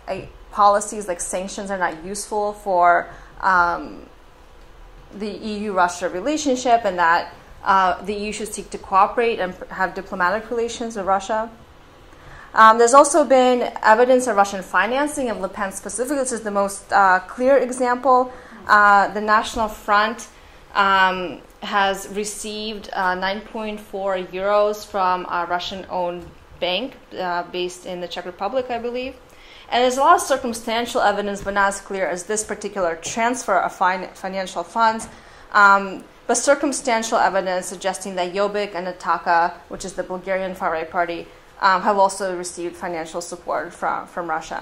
policies like sanctions are not useful for um, the E U-Russia relationship, and that uh, the E U should seek to cooperate and have diplomatic relations with Russia. Um, there's also been evidence of Russian financing of Le Pen specifically. This is the most uh, clear example. Uh, the National Front um, has received uh, nine point four euros from a Russian-owned bank uh, based in the Czech Republic, I believe. And there's a lot of circumstantial evidence, but not as clear as this particular transfer of fin financial funds. Um, but circumstantial evidence suggesting that Jobbik and Ataka, which is the Bulgarian far-right party, Um, have also received financial support from, from Russia.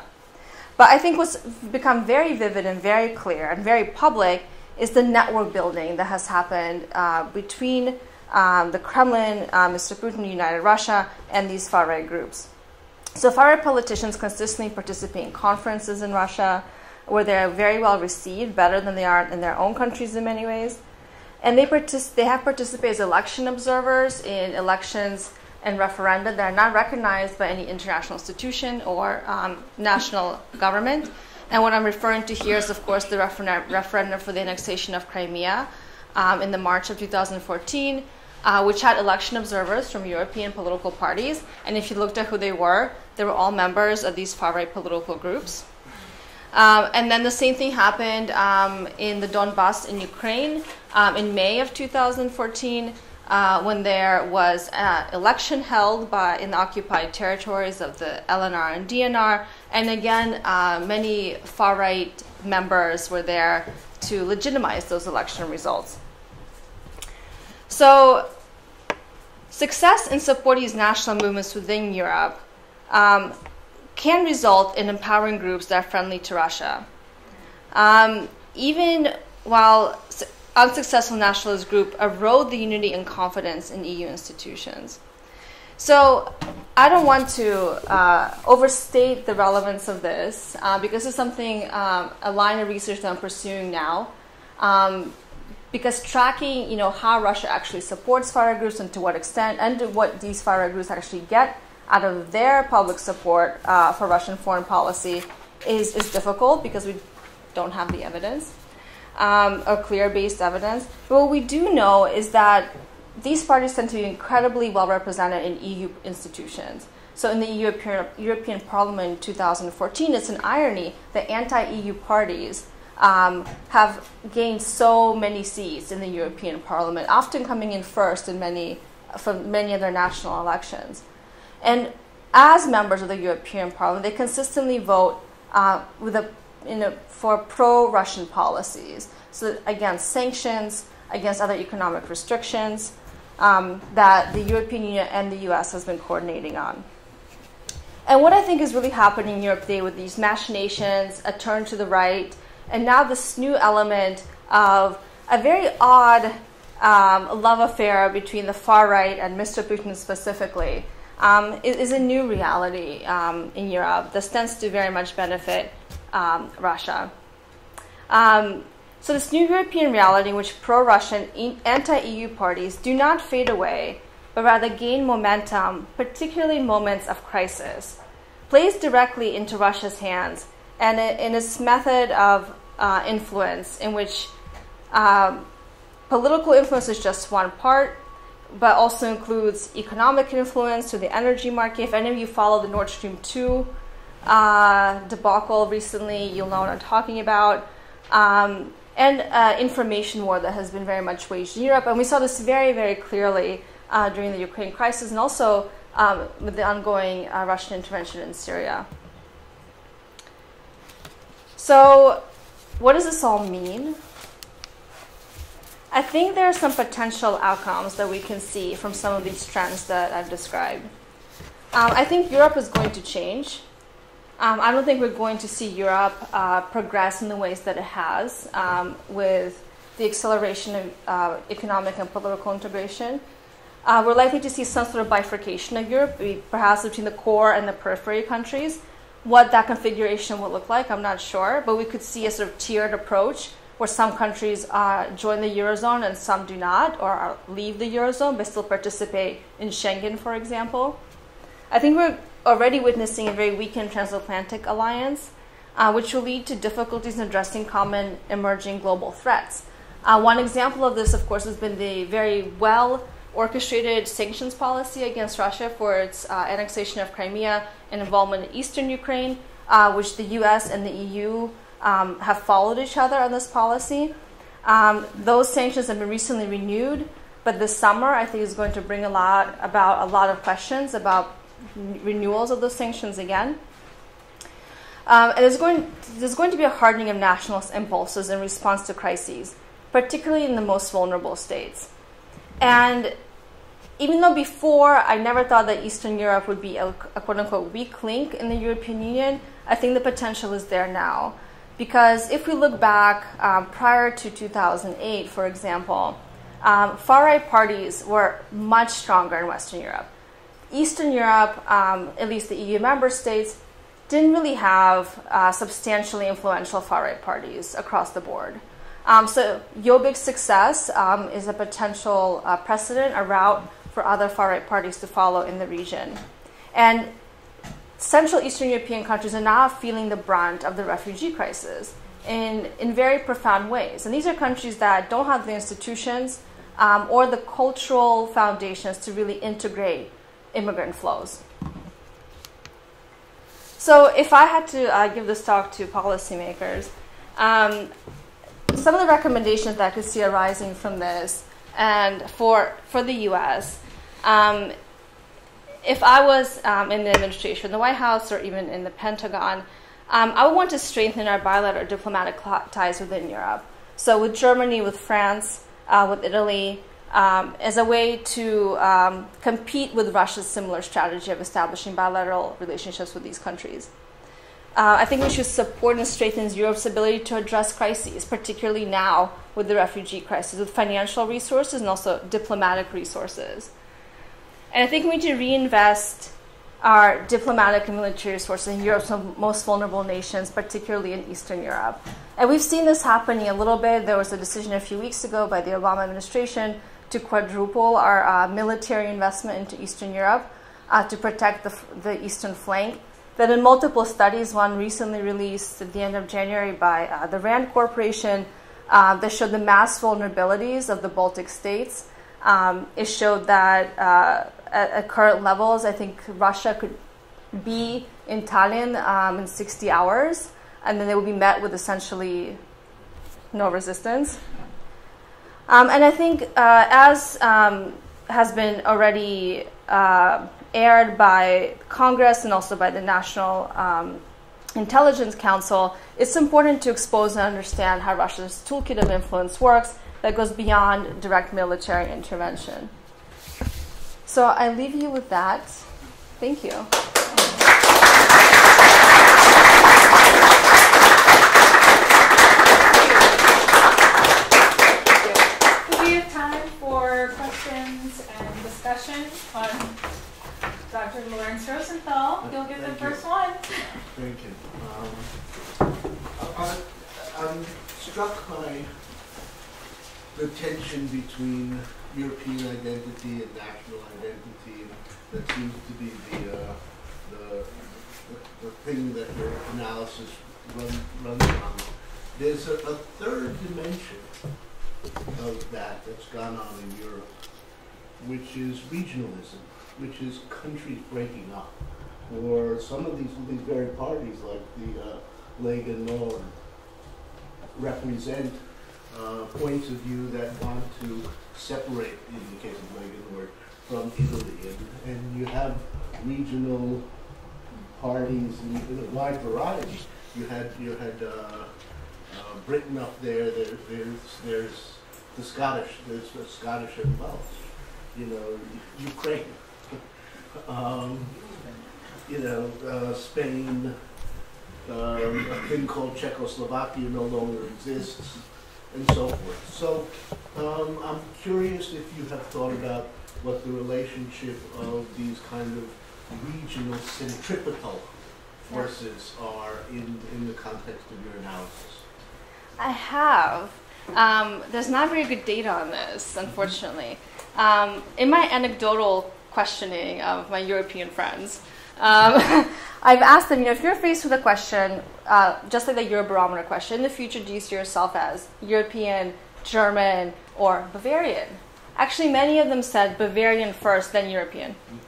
But I think what's become very vivid and very clear and very public is the network building that has happened uh, between um, the Kremlin, uh, Mister Putin, United Russia, and these far-right groups. So far-right politicians consistently participate in conferences in Russia where they are very well received, better than they are in their own countries in many ways. And they, partic they have participated as election observers in elections and referenda that are not recognized by any international institution or um, national government. And what I'm referring to here is, of course, the referen referendum for the annexation of Crimea um, in the March of two thousand fourteen, uh, which had election observers from European political parties. And if you looked at who they were, they were all members of these far-right political groups. Um, and then the same thing happened um, in the Donbass in Ukraine um, in May of two thousand fourteen, Uh, when there was an election held by, in the occupied territories of the L N R and D N R. And again, uh, many far-right members were there to legitimize those election results. So Success in supporting these national movements within Europe um, can result in empowering groups that are friendly to Russia. Um, even while unsuccessful nationalist groups erode the unity and confidence in E U institutions. So I don't want to uh, overstate the relevance of this uh, because it's something, um, a line of research that I'm pursuing now. Um, because tracking, you know, how Russia actually supports far-right groups and to what extent, and what these far-right groups actually get out of their public support uh, for Russian foreign policy is, is difficult because we don't have the evidence, um, or clear-based evidence. But what we do know is that these parties tend to be incredibly well represented in E U institutions. So in the E U European Parliament in two thousand fourteen, it's an irony that anti-E U parties um, have gained so many seats in the European Parliament, often coming in first in many, from many other national elections. And as members of the European Parliament, they consistently vote uh, with a, in a, for pro-Russian policies. So against sanctions, against other economic restrictions, Um, that the European Union and the U S has been coordinating on. And what I think is really happening in Europe today with these machinations, a turn to the right, and now this new element of a very odd um, love affair between the far right and Mister Putin specifically, um, is, is a new reality um, in Europe that tends to very much benefit um, Russia. Um, So this new European reality in which pro-Russian, anti-E U parties do not fade away, but rather gain momentum, particularly in moments of crisis, plays directly into Russia's hands and in its method of uh, influence, in which um, political influence is just one part, but also includes economic influence through the energy market. If any of you follow the Nord Stream two uh, debacle recently, you'll know what I'm talking about. Um, and uh, information war that has been very much waged in Europe. And we saw this very, very clearly uh, during the Ukraine crisis and also um, with the ongoing uh, Russian intervention in Syria. So what does this all mean? I think there are some potential outcomes that we can see from some of these trends that I've described. Um, I think Europe is going to change. Um, I don't think we're going to see Europe uh, progress in the ways that it has um, with the acceleration of uh, economic and political integration. Uh, we're likely to see some sort of bifurcation of Europe, perhaps between the core and the periphery countries. What that configuration will look like, I'm not sure, but we could see a sort of tiered approach where some countries uh, join the Eurozone and some do not, or leave the Eurozone but still participate in Schengen, for example. I think we're already witnessing a very weakened transatlantic alliance, uh, which will lead to difficulties in addressing common emerging global threats. Uh, one example of this, of course, has been the very well-orchestrated sanctions policy against Russia for its uh, annexation of Crimea and involvement in eastern Ukraine, uh, which the U S and the E U um, have followed each other on this policy. Um, those sanctions have been recently renewed, but this summer, I think, is going to bring a lot about a lot of questions about renewals of those sanctions again. Um, and there's going, there's going to be a hardening of nationalist impulses in response to crises, particularly in the most vulnerable states. And even though before I never thought that Eastern Europe would be a, a quote-unquote weak link in the European Union, I think the potential is there now. Because if we look back um, prior to two thousand eight, for example, um, far-right parties were much stronger in Western Europe. Eastern Europe, um, at least the E U member states, didn't really have uh, substantially influential far-right parties across the board. Um, so Jobbik's success um, is a potential uh, precedent, a route for other far-right parties to follow in the region. And Central Eastern European countries are now feeling the brunt of the refugee crisis in, in very profound ways. And these are countries that don't have the institutions um, or the cultural foundations to really integrate immigrant flows. So if I had to uh, give this talk to policymakers, um, some of the recommendations that I could see arising from this, and for, for the U S, um, if I was um, in the administration, the White House, or even in the Pentagon, um, I would want to strengthen our bilateral diplomatic ties within Europe. So with Germany, with France, uh, with Italy, um, as a way to um, compete with Russia's similar strategy of establishing bilateral relationships with these countries. Uh, I think we should support and strengthen Europe's ability to address crises, particularly now with the refugee crisis, with financial resources and also diplomatic resources. And I think we need to reinvest our diplomatic and military resources in Europe's most vulnerable nations, particularly in Eastern Europe. And we've seen this happening a little bit. There was a decision a few weeks ago by the Obama administration to quadruple our uh, military investment into Eastern Europe uh, to protect the, the eastern flank. That in multiple studies, one recently released at the end of January by uh, the RAND Corporation, uh, that showed the mass vulnerabilities of the Baltic states. Um, it showed that uh, at, at current levels, I think Russia could be in Tallinn um, in sixty hours, and then they would be met with essentially no resistance. Um, and I think uh, as um, has been already uh, aired by Congress and also by the National um, Intelligence Council, it's important to expose and understand how Russia's toolkit of influence works that goes beyond direct military intervention. So I leave you with that. Thank you. Thank you. We have time for questions and discussion on Doctor Lawrence Rosenthal. You'll get the first one. Thank you. Um, I, I'm struck by the tension between European identity and national identity that seems to be the, uh, the, the, the thing that your analysis runs run on. There's a, a third dimension of that that's gone on in Europe, which is regionalism, which is countries breaking up, or some of these, these very parties like the uh, Lega Nord represent uh, points of view that want to separate, in the case of Lega Nord, from Italy. And, and you have regional parties in a wide variety. You had, you had uh, uh, Britain up there, there there's, there's the Scottish, there's the Scottish and Welsh, you know, Ukraine. Um, you know, uh, Spain, uh, a thing called Czechoslovakia no longer exists, and so forth. So um, I'm curious if you have thought about what the relationship of these kind of regional centripetal forces are in, in the context of your analysis. I have. Um, there's not very good data on this, unfortunately. Um, in my anecdotal questioning of my European friends, Um, I've asked them, you know, if you're faced with a question, uh, just like the Eurobarometer question, in the future, do you see yourself as European, German, or Bavarian? Actually, many of them said Bavarian first, then European. Mm-hmm.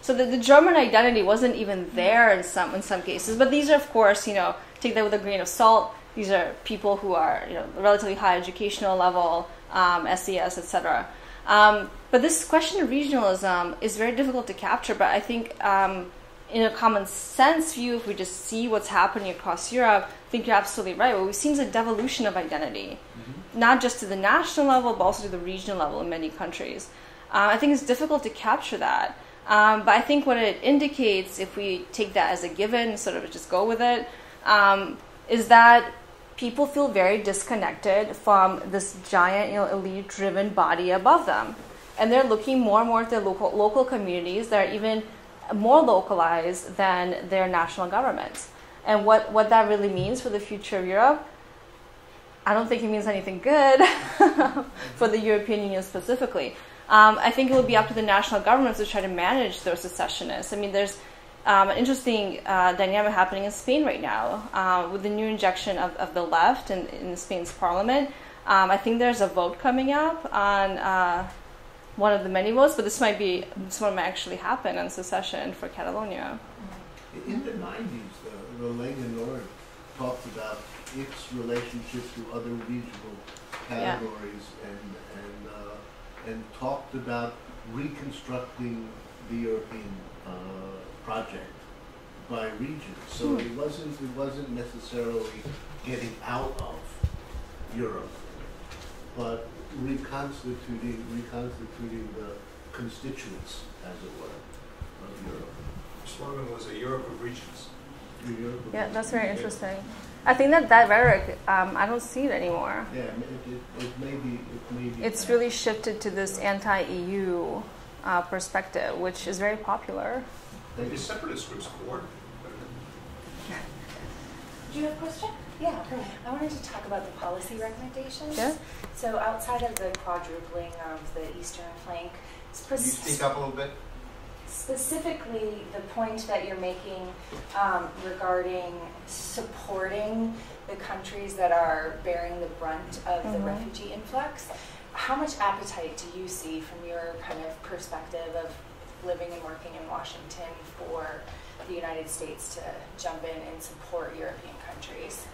So the, the German identity wasn't even there in some, in some cases. But these are, of course, you know, take that with a grain of salt. These are people who are, you know, relatively high educational level, um, S E S, et cetera. Um, but this question of regionalism is very difficult to capture, but I think um, in a common sense view, if we just see what's happening across Europe, I think you're absolutely right. What we've seen is a devolution of identity, mm-hmm. not just to the national level, but also to the regional level in many countries. Uh, I think it's difficult to capture that, um, but I think what it indicates, if we take that as a given, sort of just go with it, um, is that people feel very disconnected from this giant, you know, elite-driven body above them. And they're looking more and more at their local, local communities that are even more localized than their national governments. And what, what that really means for the future of Europe, I don't think it means anything good for the European Union specifically. Um, I think it would be up to the national governments to try to manage those secessionists. I mean, there's Um, an interesting uh, dynamic happening in Spain right now uh, with the new injection of, of the left in, in Spain's parliament. Um, I think there's a vote coming up on uh, one of the many votes, but this might be, this one might actually happen on secession for Catalonia. In the nineties, though, the Lega Nord talked about its relationship to other regional categories, yeah. and, and, uh, and talked about reconstructing the European uh, project by region, so hmm. it wasn't it wasn't necessarily getting out of Europe, but reconstituting, reconstituting the constituents, as it were, of Europe. The slogan was a Europe of regions. Europe of yeah, regions. That's very interesting. I think that that rhetoric, um, I don't see it anymore. Yeah, it, it, it may be. It may be it's really shifted to this anti-E U uh, perspective, which is very popular. Maybe separatist groups coordinate. Do you have a question? Yeah, I wanted to talk about the policy recommendations. Yeah. So outside of the quadrupling of the eastern flank, can you speak up a little bit? Specifically, the point that you're making um, regarding supporting the countries that are bearing the brunt of mm-hmm. the refugee influx, how much appetite do you see from your kind of perspective of living and working in Washington for the United States to jump in and support European countries?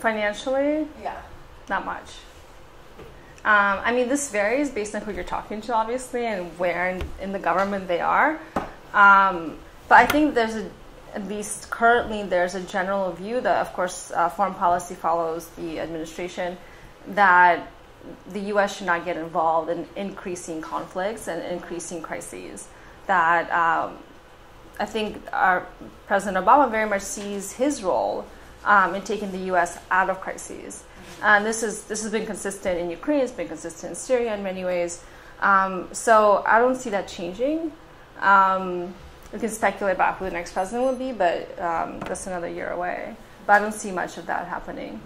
Financially? Yeah. Not much. Um, I mean, this varies based on who you're talking to, obviously, and where in, in the government they are. Um, but I think there's, a, at least currently, there's a general view that, of course, uh, foreign policy follows the administration, that the U S should not get involved in increasing conflicts and increasing crises. That um, I think our President Obama very much sees his role um, in taking the U S out of crises. And this is this has been consistent in Ukraine. It's been consistent in Syria in many ways. Um, so I don't see that changing. Um, we can speculate about who the next president will be, but um, that's another year away. But I don't see much of that happening.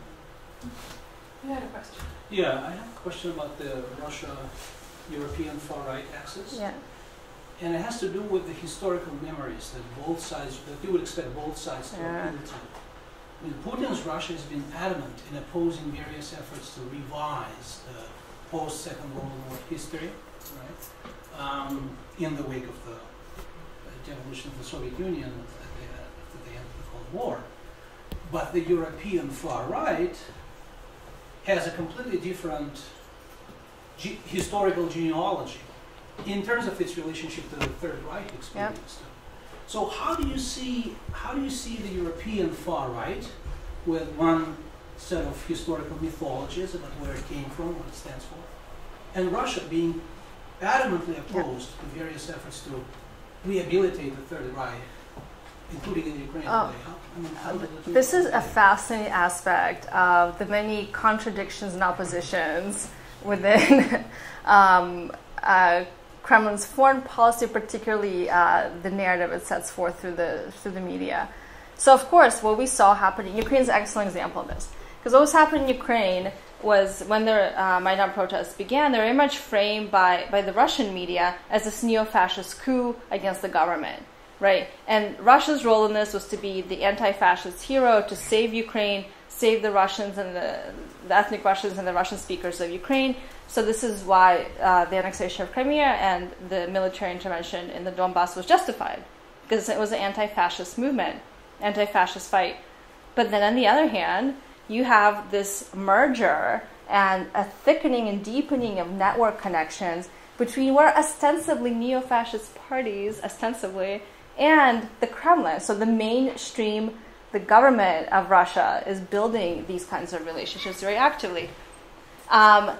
You had a question. Yeah, I have a question about the Russia-European far-right axis. Yeah. And it has to do with the historical memories that both sides, that you would expect both sides to yeah. appeal to. I mean, Putin's Russia has been adamant in opposing various efforts to revise the post-Second World War history, right? Um, in the wake of the demolition of the Soviet Union at the, at the end of the Cold War. But the European far-right has a completely different ge historical genealogy in terms of its relationship to the Third Reich experience. Yep. So how do you see how do you see the European far right with one set of historical mythologies about where it came from, what it stands for, and Russia being adamantly opposed yeah. to various efforts to rehabilitate the Third Reich, including in Ukraine? Oh. I mean, how did it this is a fascinating aspect of the many contradictions and oppositions within um, uh, Kremlin's foreign policy, particularly uh, the narrative it sets forth through the through the media. So, of course, what we saw happening, Ukraine's an excellent example of this, because what was happening in Ukraine was when the uh, Maidan protests began, they were very much framed by by the Russian media as this neo-fascist coup against the government, right? And Russia's role in this was to be the anti-fascist hero, to save Ukraine, save the Russians and the, the ethnic Russians and the Russian speakers of Ukraine. So this is why uh, the annexation of Crimea and the military intervention in the Donbass was justified, because it was an anti-fascist movement, anti-fascist fight. But then on the other hand, you have this merger and a thickening and deepening of network connections between what are ostensibly neo-fascist parties, ostensibly, and the Kremlin. So the mainstream, the government of Russia is building these kinds of relationships very actively. Um,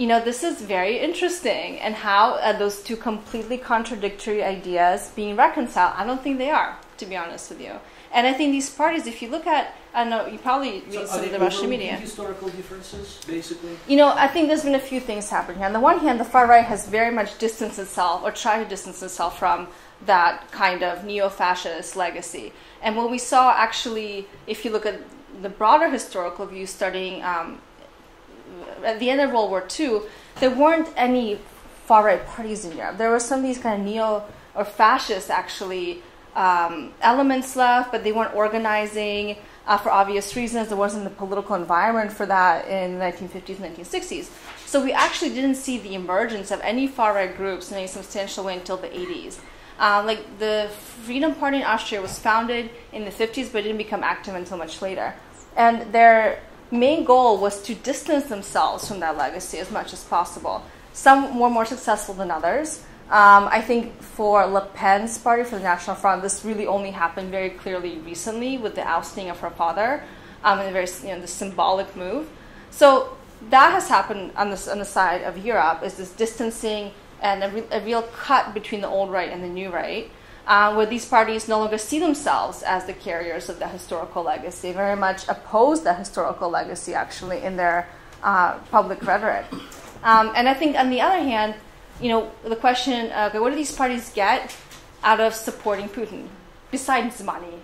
You know, this is very interesting, and how uh, those two completely contradictory ideas being reconciled. I don't think they are, to be honest with you. And I think these parties, if you look at, I don't know, you probably read so some of the Russian media. Historical differences, basically? You know, I think there's been a few things happening. On the one hand, the far right has very much distanced itself, or tried to distance itself from that kind of neo-fascist legacy. And what we saw actually, if you look at the broader historical view starting um, at the end of World War Two, there weren't any far-right parties in Europe. There were some of these kind of neo or fascist, actually, um, elements left, but they weren't organizing uh, for obvious reasons. There wasn't the political environment for that in the nineteen fifties and nineteen sixties. So we actually didn't see the emergence of any far-right groups in any substantial way until the eighties. Uh, like the Freedom Party in Austria was founded in the fifties, but it didn't become active until much later. And their main goal was to distance themselves from that legacy as much as possible. Some were more successful than others. Um, I think for Le Pen's party, for the National Front, this really only happened very clearly recently with the ousting of her father, um, and a very, you know, the symbolic move. So that has happened on the, on the side of Europe, is this distancing and a, re a real cut between the old right and the new right, uh, where these parties no longer see themselves as the carriers of the historical legacy. They very much oppose the historical legacy, actually, in their uh, public rhetoric. Um, and I think, on the other hand, you know, the question, uh, okay, what do these parties get out of supporting Putin, besides money,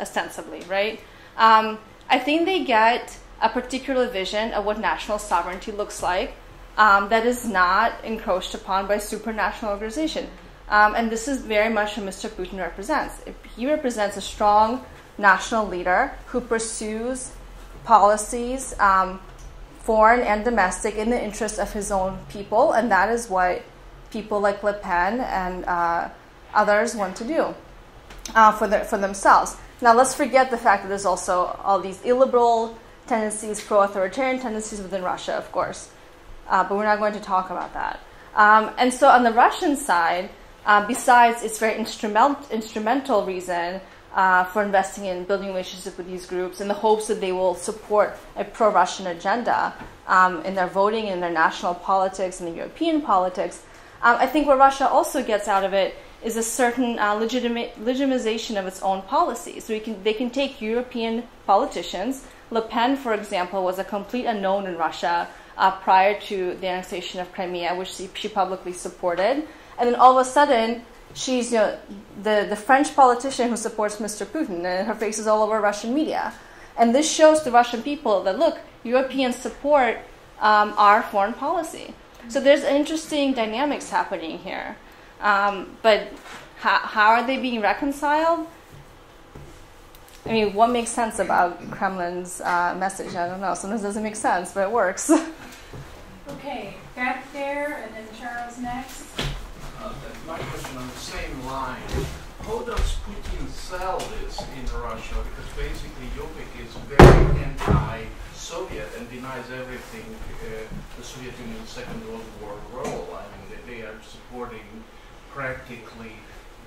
ostensibly, right? Um, I think they get a particular vision of what national sovereignty looks like um, that is not encroached upon by supranational organization. Um, and this is very much what Mister Putin represents. He represents a strong national leader who pursues policies, um, foreign and domestic, in the interest of his own people, and that is what people like Le Pen and uh, others want to do uh, for, the, for themselves. Now, let's forget the fact that there's also all these illiberal tendencies, pro-authoritarian tendencies within Russia, of course, uh, but we're not going to talk about that. Um, and so on the Russian side, uh, besides its very instrument, instrumental reason uh, for investing in building relationships with these groups in the hopes that they will support a pro-Russian agenda um, in their voting, in their national politics, in the European politics, um, I think what Russia also gets out of it is a certain uh, legitimate, legitimization of its own policies. So we can, they can take European politicians. Le Pen, for example, was a complete unknown in Russia uh, prior to the annexation of Crimea, which she, she publicly supported. And then all of a sudden, she's, you know, the, the French politician who supports Mister Putin, and her face is all over Russian media. And this shows the Russian people that, look, Europeans support um, our foreign policy. So there's interesting dynamics happening here. Um, but how, how are they being reconciled? I mean, what makes sense about Kremlin's uh, message? I don't know. Sometimes it doesn't make sense, but it works. Okay, back there, and then Charles next. Uh, my question on the same line. How does Putin sell this in Russia? Because basically, Jobbik is very anti-Soviet and denies everything uh, the Soviet Union's Second World War role. I mean, they are supporting practically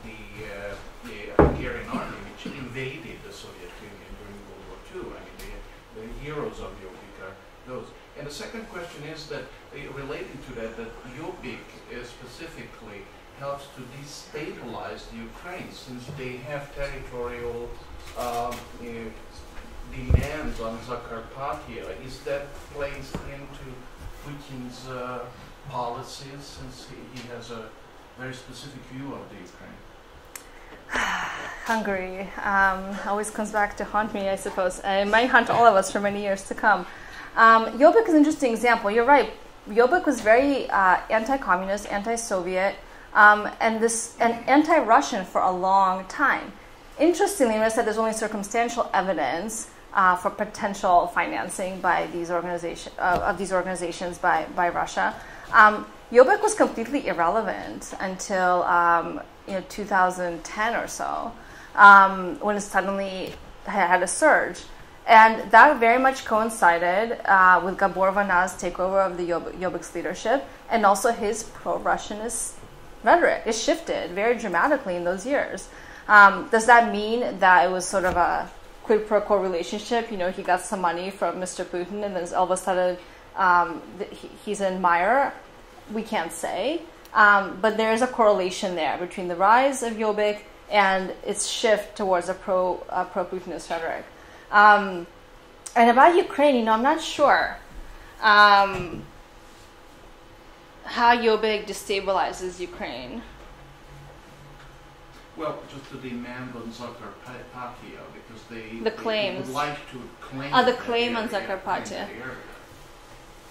the, uh, the Hungarian army, which invaded the Soviet Union during World War Two. I mean, the, the heroes of Jobbik are those. And the second question is that, uh, related to that, that Jobbik uh, specifically helps to destabilize the Ukraine, since they have territorial um, uh, demands on Zakarpattia. Is that placed into Putin's uh, policies, since he, he has a very specific view of the Ukraine? Hungary um, always comes back to haunt me, I suppose. It might haunt all of us for many years to come. Um, Jobbik is an interesting example. You're right. Jobbik was very uh, anti-communist, anti-Soviet, um, and this and anti-Russian for a long time. Interestingly, when I said there's only circumstantial evidence uh, for potential financing by these organization uh, of these organizations by by Russia. Um, Jobbik was completely irrelevant until um, you know, two thousand ten or so, um, when it suddenly had a surge. And that very much coincided uh, with Gabor Vana's takeover of the Jobbik, Jobbik's leadership, and also his pro-Russianist rhetoric. It shifted very dramatically in those years. Um, does that mean that it was sort of a quid pro quo relationship? You know, he got some money from Mister Putin, and then all of a sudden um, he's an admirer? We can't say, um, but there is a correlation there between the rise of Jobbik and its shift towards a pro, uh, pro-Putinist rhetoric. Um, and about Ukraine, you know, I'm not sure um, how Jobbik destabilizes Ukraine. Well, just the demand on Zakarpattia, because they, the claims. they would like to claim uh, the claim on Zakarpattia.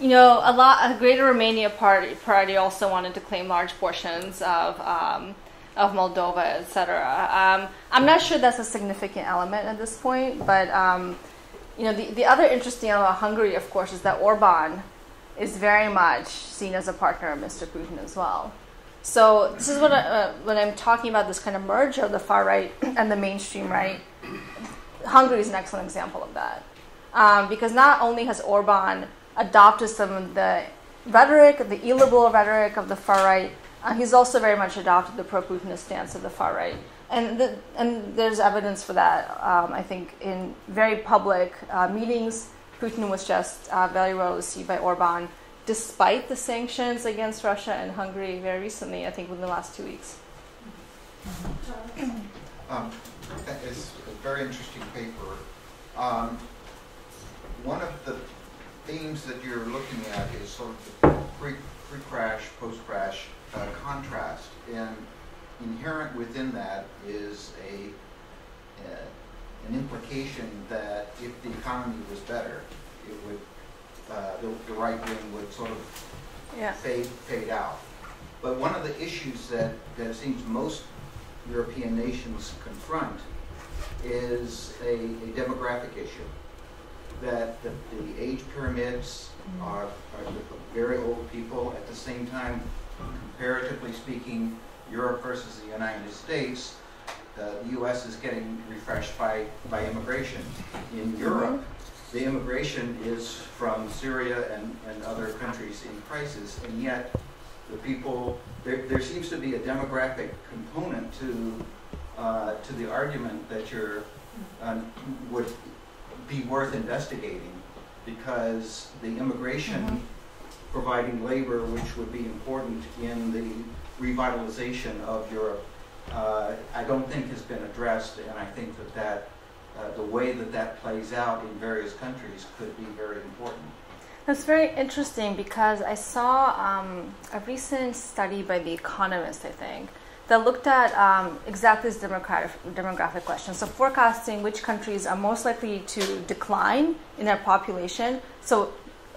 You know, a lot. A Greater Romania Party party also wanted to claim large portions of um, of Moldova, et cetera. Um, I'm not sure that's a significant element at this point, but um, you know, the the other interesting element about Hungary, of course, is that Orban is very much seen as a partner of Mister Putin as well. So this is what I, uh, when I'm talking about this kind of merger of the far right and the mainstream right. Hungary is an excellent example of that, um, because not only has Orban adopted some of the rhetoric, the illiberal rhetoric of the far right. Uh, he's also very much adopted the pro-Putinist stance of the far right, and the, and there's evidence for that. Um, I think in very public uh, meetings Putin was just uh, very well received by Orban, despite the sanctions against Russia and Hungary very recently, I think within the last two weeks. Um, that is a very interesting paper. Um, one of the themes that you're looking at is sort of the pre, pre-crash, post-crash uh, contrast, and inherent within that is a, uh, an implication that if the economy was better, it would uh, the, the right wing would sort of yeah. fade fade out. But one of the issues that that seems most European nations confront is a, a demographic issue. That the, the age pyramids mm-hmm. are, are very old people. At the same time, comparatively speaking, Europe versus the United States, the U S is getting refreshed by, by immigration. In Europe, the immigration is from Syria and, and other countries in crisis, and yet the people, there, there seems to be a demographic component to, uh, to the argument that you're, uh, would be worth investigating, because the immigration mm-hmm. providing labor, which would be important in the revitalization of Europe, Uh, I don't think has been addressed, and I think that, that uh, the way that that plays out in various countries could be very important. That's very interesting, because I saw um, a recent study by The Economist, I think, that looked at um, exactly this demographic question. So forecasting which countries are most likely to decline in their population. So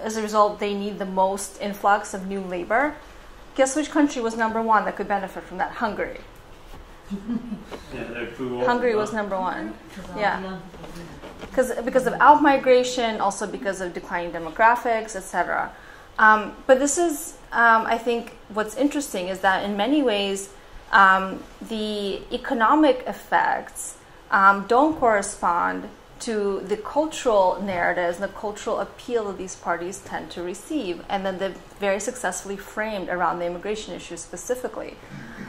as a result, they need the most influx of new labor. Guess which country was number one that could benefit from that? Hungary. Yeah, Hungary was number one, yeah, because because of out-migration, also because of declining demographics, et cetera. Um, but this is, um, I think, what's interesting is that in many ways, um, the economic effects um, don't correspond to the cultural narratives and the cultural appeal that these parties tend to receive, and then they're very successfully framed around the immigration issue specifically.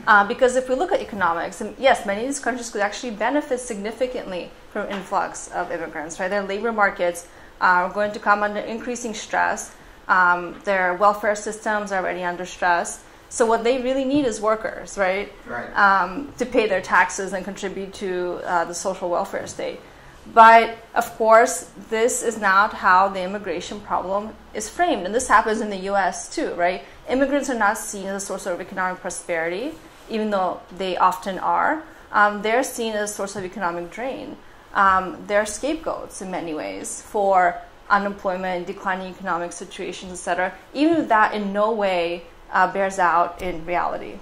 Uh, because if we look at economics, and yes, many of these countries could actually benefit significantly from influx of immigrants, right? Their labor markets uh, are going to come under increasing stress. Um, their welfare systems are already under stress. So what they really need is workers, right? Right. Um, to pay their taxes and contribute to uh, the social welfare state. But, of course, this is not how the immigration problem is framed. And this happens in the U S too, right? Immigrants are not seen as a source of economic prosperity, even though they often are. Um, they're seen as a source of economic drain. Um, they're scapegoats in many ways for unemployment, declining economic situations, et cetera, even if that in no way uh, bears out in reality.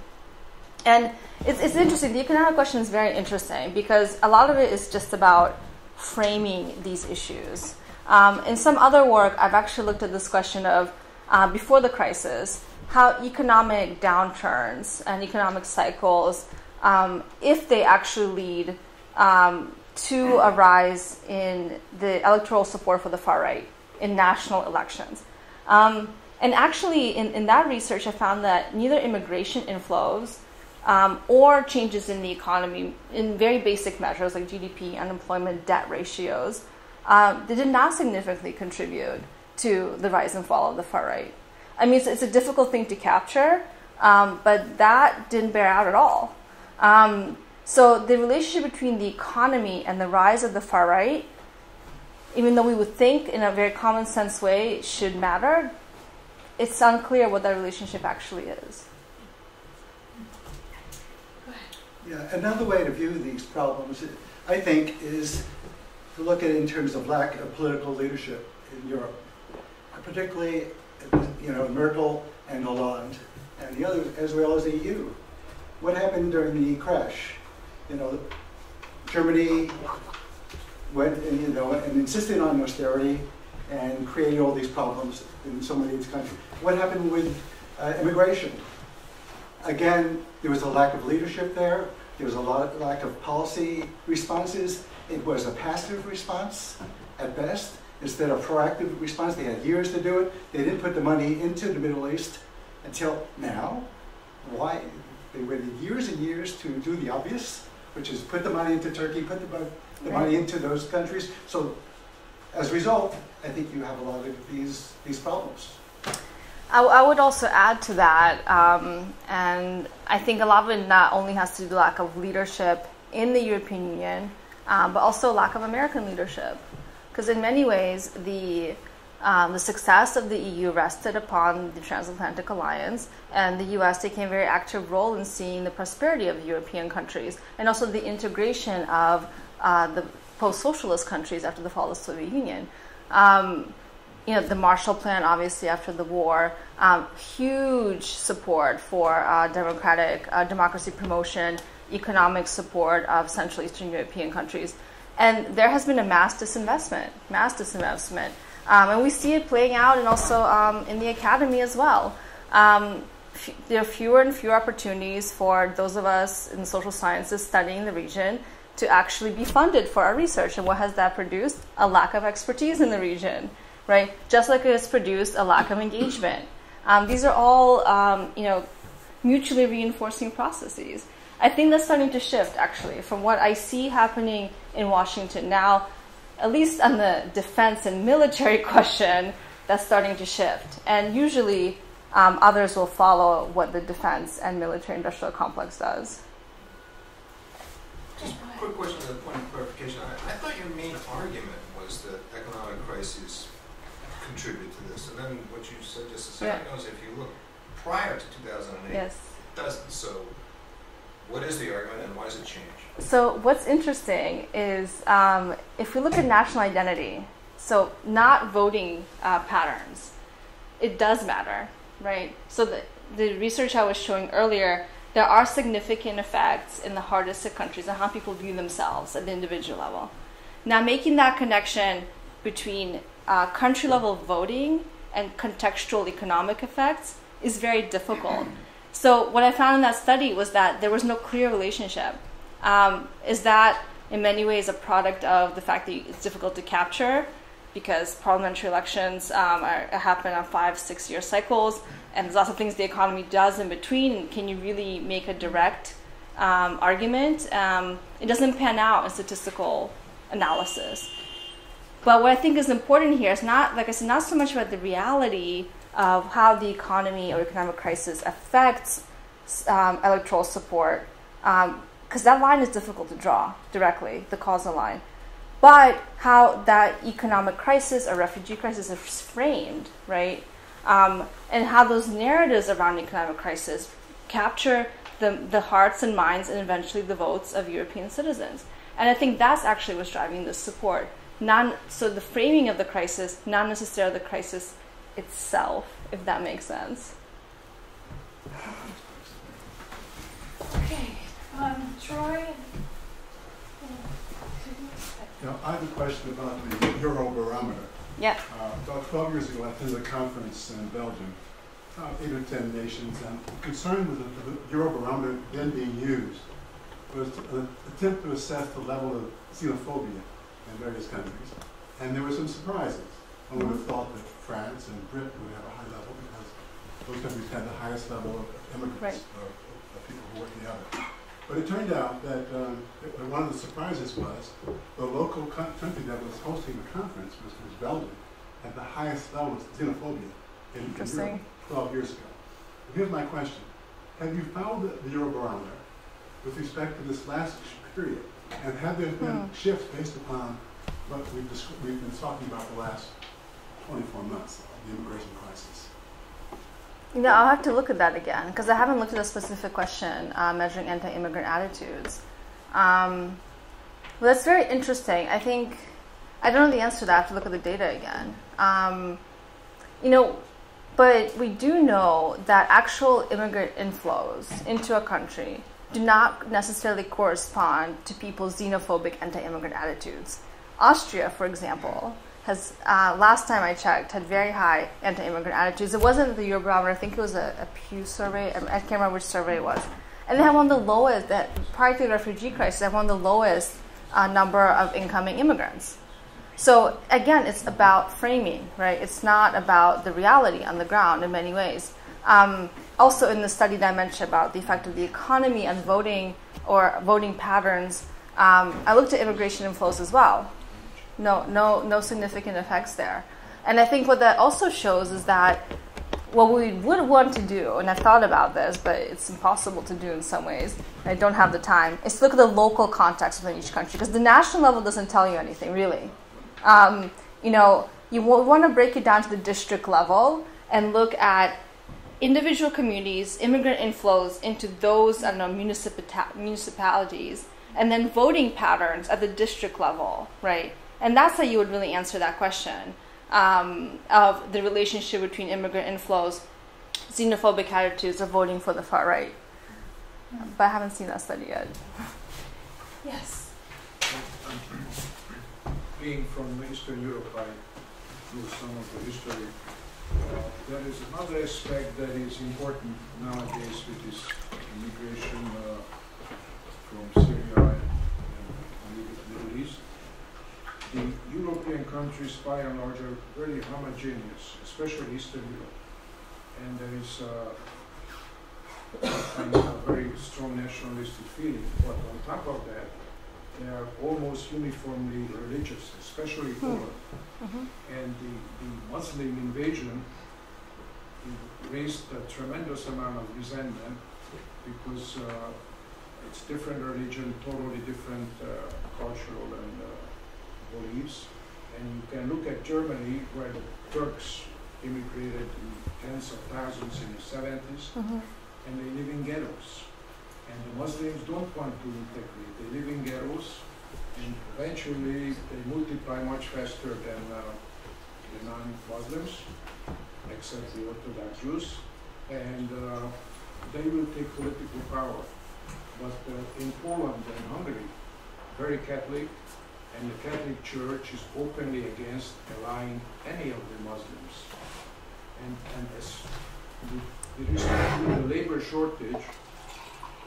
And it's, it's interesting. The economic question is very interesting, because a lot of it is just about framing these issues. Um, in some other work, I've actually looked at this question of, uh, before the crisis, how economic downturns and economic cycles, um, if they actually lead um, to a rise in the electoral support for the far right in national elections. Um, and actually, in, in that research, I found that neither immigration inflows Um, or changes in the economy in very basic measures like G D P, unemployment, debt ratios, um, they did not significantly contribute to the rise and fall of the far right. I mean, it's, it's a difficult thing to capture, um, but that didn't bear out at all. Um, so the relationship between the economy and the rise of the far right, even though we would think in a very common sense way should matter, it's unclear what that relationship actually is. Yeah, another way to view these problems, I think, is to look at it in terms of lack of political leadership in Europe, particularly, you know, Merkel and Hollande, and the others, as well as the E U. What happened during the crash? You know, Germany went, and, you know, and insisted on austerity and created all these problems in so many of these countries. What happened with uh, immigration? Again, there was a lack of leadership there. There was a lot, lack of policy responses. It was a passive response at best instead of proactive response. They had years to do it. They didn't put the money into the Middle East until now. Why? They waited years and years to do the obvious, which is put the money into Turkey, put the, the money into those countries. So as a result, I think you have a lot of these, these problems. I, I would also add to that, um, and I think a lot of it not only has to do with lack of leadership in the European Union, um, but also lack of American leadership. Because in many ways, the, um, the success of the E U rested upon the transatlantic alliance, and the U S taking a very active role in seeing the prosperity of European countries, and also the integration of uh, the post-socialist countries after the fall of the Soviet Union. Um, you know, the Marshall Plan, obviously, after the war, um, huge support for uh, democratic, uh, democracy promotion, economic support of Central Eastern European countries. And there has been a mass disinvestment, mass disinvestment. Um, and we see it playing out, and also um, in the academy as well. Um, f there are fewer and fewer opportunities for those of us in social sciences studying the region to actually be funded for our research. And what has that produced? A lack of expertise in the region, right? Just like it has produced a lack of engagement. Um, these are all, um, you know, mutually reinforcing processes. I think that's starting to shift, actually, from what I see happening in Washington now, at least on the defense and military question, that's starting to shift. And usually um, others will follow what the defense and military industrial complex does. Just a quick question as a point of clarification. I, I thought your main argument was that economic crises contribute to this. And then what you said just a second ago is if you look prior to two thousand eight, yes. It doesn't. So what is the argument and why does it change? So what's interesting is um, if we look at national identity, so not voting uh, patterns, it does matter, right? So the, the research I was showing earlier, there are significant effects in the hardest hit countries on how people view themselves at the individual level. Now, making that connection between uh, country-level voting and contextual economic effects is very difficult. So what I found in that study was that there was no clear relationship. Um, is that in many ways a product of the fact that it's difficult to capture because parliamentary elections um, are, happen on five, six-year cycles, and there's lots of things the economy does in between. And can you really make a direct um, argument? Um, it doesn't pan out in statistical analysis. But what I think is important here is not, like I said, not so much about the reality of how the economy or economic crisis affects um, electoral support, because um, that line is difficult to draw directly, the causal line, but how that economic crisis or refugee crisis is framed, right? Um, and how those narratives around economic crisis capture the, the hearts and minds and eventually the votes of European citizens. And I think that's actually what's driving this support. Not, so the framing of the crisis, not necessarily the crisis itself, if that makes sense. Okay, um, Troy? Yeah, I have a question about the Eurobarometer. Yeah. Uh, about twelve years ago, I attended a conference in Belgium, uh, eight or ten nations, and concerned with the, the Eurobarometer then being used was an attempt to assess the level of xenophobia in various countries. And there were some surprises. I would have thought that France and Britain would have a high level because those countries had the highest level of immigrants, right, or, or people who work in the other. But it turned out that um, it, one of the surprises was the local country that was hosting the conference, which was Belgium, had the highest level of xenophobia in, in Europe twelve years ago. Here's my question. Have you followed the, the Eurobarometer with respect to this last period? And have there been hmm. shifts based upon what we've, we've been talking about the last twenty-four months of the immigration crisis? You know, I'll have to look at that again, because I haven't looked at a specific question uh, measuring anti-immigrant attitudes. Um, well, that's very interesting. I think, I don't know the answer to that. I have to look at the data again. Um, you know, but we do know that actual immigrant inflows into a country do not necessarily correspond to people's xenophobic anti-immigrant attitudes. Austria, for example, has, uh, last time I checked, had very high anti-immigrant attitudes. It wasn't the Eurobarometer, I think it was a, a Pew survey, I can't remember which survey it was. And they had one of the lowest, that, prior to the refugee crisis, they had one of the lowest uh, number of incoming immigrants. So again, it's about framing, right? It's not about the reality on the ground in many ways. Um, also in the study that I mentioned about the effect of the economy on voting or voting patterns, um, I looked at immigration inflows as well. no, no, no significant effects there. And I think what that also shows is that what we would want to do, and I've thought about this, but it's impossible to do in some ways, I don't have the time, is look at the local context within each country, because the national level doesn't tell you anything, really. Um, you know, you want to break it down to the district level and look at individual communities, immigrant inflows into those, I don't know, municipal- municipalities, and then voting patterns at the district level, right? And that's how you would really answer that question um, of the relationship between immigrant inflows, xenophobic attitudes, or voting for the far right. Mm-hmm. But I haven't seen that study yet. Yes. Being from Eastern Europe, I do some of the history. Uh, there is another aspect that is important nowadays, which is immigration uh, from Syria and the Middle East. The European countries, by and large, are very homogeneous, especially Eastern Europe. And there is uh, kind of a very strong nationalistic feeling. But on top of that, they are almost uniformly religious, especially Poland. Mm-hmm. And the, the Muslim invasion raised a tremendous amount of resentment because uh, it's different religion, totally different uh, cultural and uh, beliefs. And you can look at Germany, where the Turks immigrated in tens of thousands in the seventies, mm-hmm. and they live in ghettos. And the Muslims don't want to integrate. They live in ghettos, and eventually they multiply much faster than uh, the non-Muslims, except the Orthodox Jews, and uh, they will take political power. But uh, in Poland and Hungary, very Catholic, and the Catholic Church is openly against allowing any of the Muslims. And, and as with respect to the labor shortage,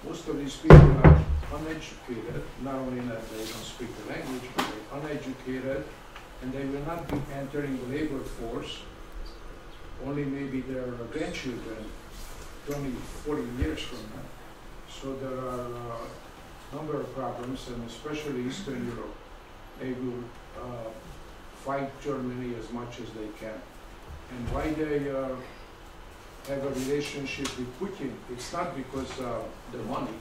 most of these people are uneducated, not only that they don't speak the language, but they're uneducated, and they will not be entering the labor force. Only maybe their grandchildren, twenty, forty years from now. So there are a number of problems, and especially Eastern Europe. They will uh, fight Germany as much as they can. And why they uh, have a relationship with Putin, it's not because uh, the money,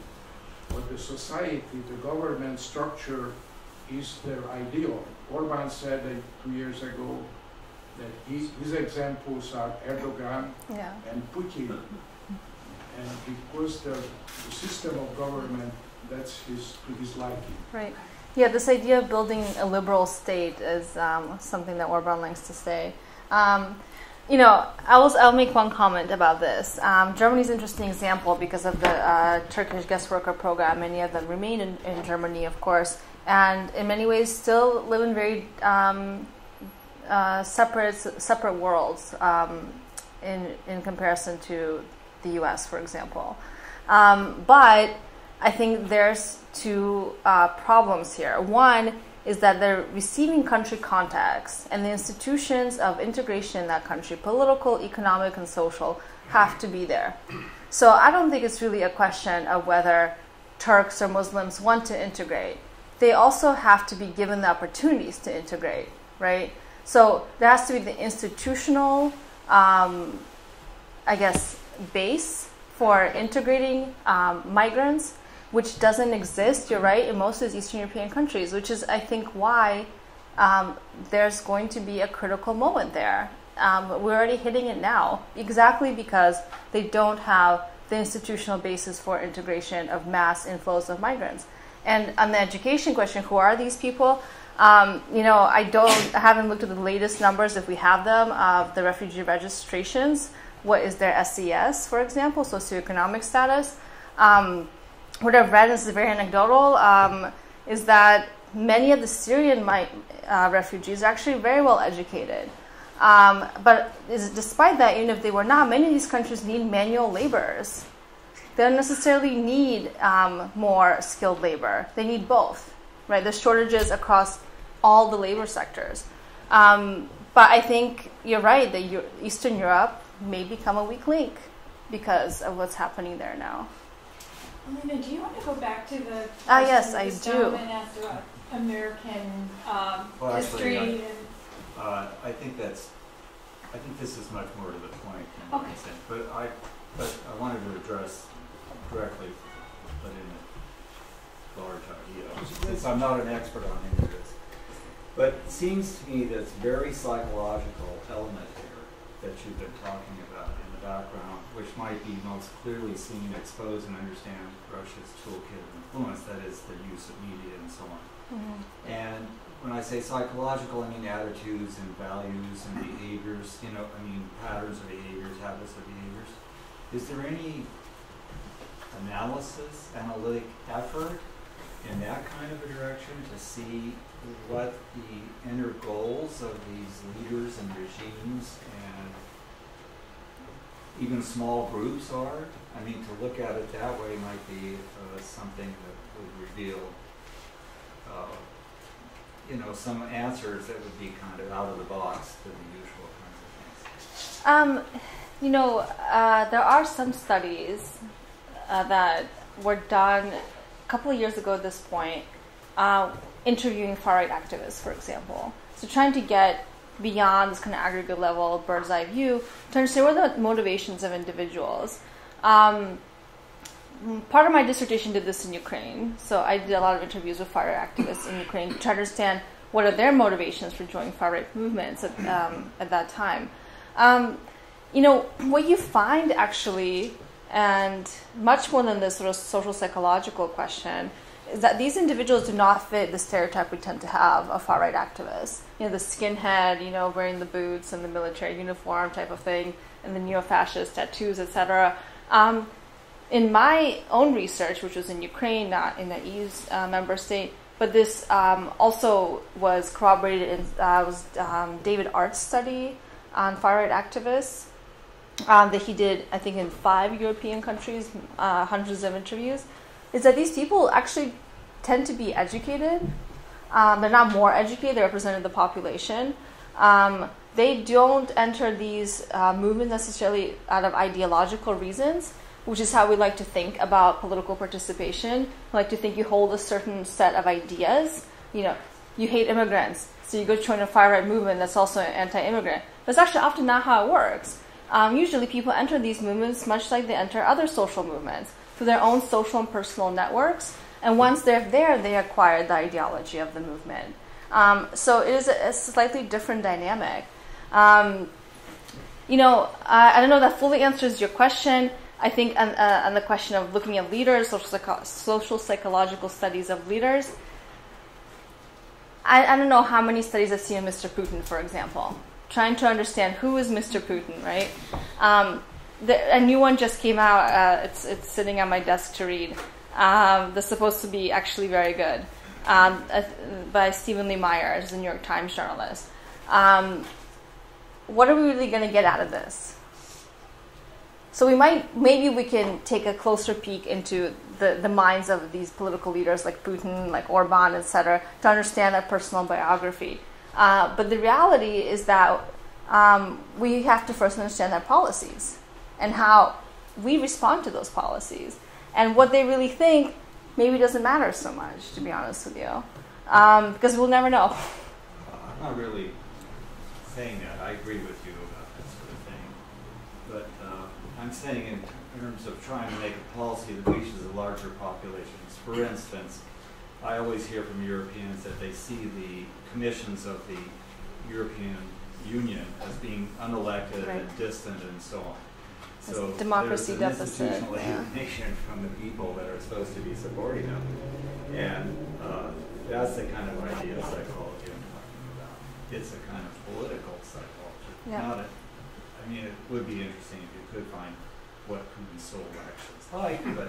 but the society, the government structure is their ideal. Orban said that two years ago that he, his examples are Erdogan yeah. and Putin. And because the, the system of government, that's his, to his liking. Right. Yeah, this idea of building a liberal state is um, something that Orban likes to say. Um, You know, I was, I'll make one comment about this. Um, Germany's an interesting example because of the uh, Turkish guest worker program. Many of them remain in, in Germany, of course, and in many ways still live in very um, uh, separate separate worlds um, in in comparison to the U S, for example. Um, but I think there's two uh, problems here. One is that the receiving country context and the institutions of integration in that country, political, economic, and social, have to be there. So I don't think it's really a question of whether Turks or Muslims want to integrate. They also have to be given the opportunities to integrate, right? So there has to be the institutional, um, I guess, base for integrating um, migrants, which doesn't exist, you're right, in most of these Eastern European countries, which is, I think, why um, there's going to be a critical moment there. Um, we're already hitting it now, exactly because they don't have the institutional basis for integration of mass inflows of migrants. And on the education question, who are these people? Um, you know, I don't, I haven't looked at the latest numbers, if we have them, of the refugee registrations. What is their S E S, for example, socioeconomic status? Um, What I've read, and this is very anecdotal, um, is that many of the Syrian my, uh, refugees are actually very well educated. Um, but is, despite that, even if they were not, many of these countries need manual laborers. They don't necessarily need um, more skilled labor. They need both, right? There's shortages across all the labor sectors. Um, but I think you're right that Euro- Eastern Europe may become a weak link because of what's happening there now. Alina, do you want to go back to the question uh, yes, I do. Gentleman asked about American um, well, history. Actually, I, uh, I think that's. I think this is much more to the point. Okay. But I, but I wanted to address directly, but in a large idea, since I'm not an expert on any of this. But it seems to me that's very psychological element here that you've been talking about in the background, which might be most clearly seen, exposed, and understand Russia's toolkit of influence, that is the use of media and so on. Mm-hmm. And when I say psychological, I mean attitudes and values and behaviors, you know, I mean patterns of behaviors, habits of behaviors. Is there any analysis, analytic effort in that kind of a direction to see what the inner goals of these leaders and regimes and even small groups are? I mean, to look at it that way might be uh, something that would reveal uh, you know, some answers that would be kind of out of the box than the usual kinds of things. Um, you know, uh, there are some studies uh, that were done a couple of years ago at this point, uh, interviewing far-right activists, for example. So trying to get beyond this kind of aggregate level, bird's eye view, to understand what are the motivations of individuals. Um, Part of my dissertation did this in Ukraine, so I did a lot of interviews with far-right activists in Ukraine to try to understand what are their motivations for joining far-right movements at, um, at that time. Um, you know, what you find actually, and much more than this sort of social psychological question, is that these individuals do not fit the stereotype we tend to have of far-right activists. You know, the skinhead, you know, wearing the boots and the military uniform type of thing, and the neo-fascist tattoos, et cetera. Um, In my own research, which was in Ukraine, not in the E U's uh, member state, but this um, also was corroborated in uh, was um, David Art's study on far-right activists um, that he did, I think, in five European countries, uh, hundreds of interviews, is that these people actually tend to be educated. Um, they're not more educated. They represented the population. Um, they don't enter these uh, movements necessarily out of ideological reasons, which is how we like to think about political participation. We like to think you hold a certain set of ideas. You know, you hate immigrants, so you go join a far-right movement that's also anti-immigrant. That's actually often not how it works. Um, usually people enter these movements much like they enter other social movements, through their own social and personal networks, and once they're there, they acquire the ideology of the movement. Um, so it is a, a slightly different dynamic. Um, you know, I, I don't know that fully answers your question. I think on, uh, on the question of looking at leaders, social, psycho social psychological studies of leaders, I, I don't know how many studies I've seen of Mister Putin, for example, trying to understand who is Mister Putin, right? Um, the, a new one just came out. Uh, it's, it's sitting on my desk to read. Um, that's supposed to be actually very good, um, uh, by Stephen Lee Myers, the New York Times journalist. Um, what are we really going to get out of this? So we might, maybe we can take a closer peek into the, the minds of these political leaders like Putin, like Orban, et cetera, to understand their personal biography. Uh, but the reality is that um, we have to first understand their policies and how we respond to those policies. And what they really think maybe doesn't matter so much, to be honest with you, um, because we'll never know. I'm not really saying that. I agree with you about that sort of thing. But uh I'm saying in terms of trying to make a policy that reaches the larger populations. For instance, I always hear from Europeans that they see the commissions of the European Union as being unelected, right, and distant and so on. So it's democracy there's an deficit. Institutional alienation, yeah, from the people that are supposed to be supporting them. And uh, that's the kind of idea of psychology I'm talking about. It's a kind of political psychology, yeah, not a I mean, it would be interesting if you could find what Putin's sole actions like, but...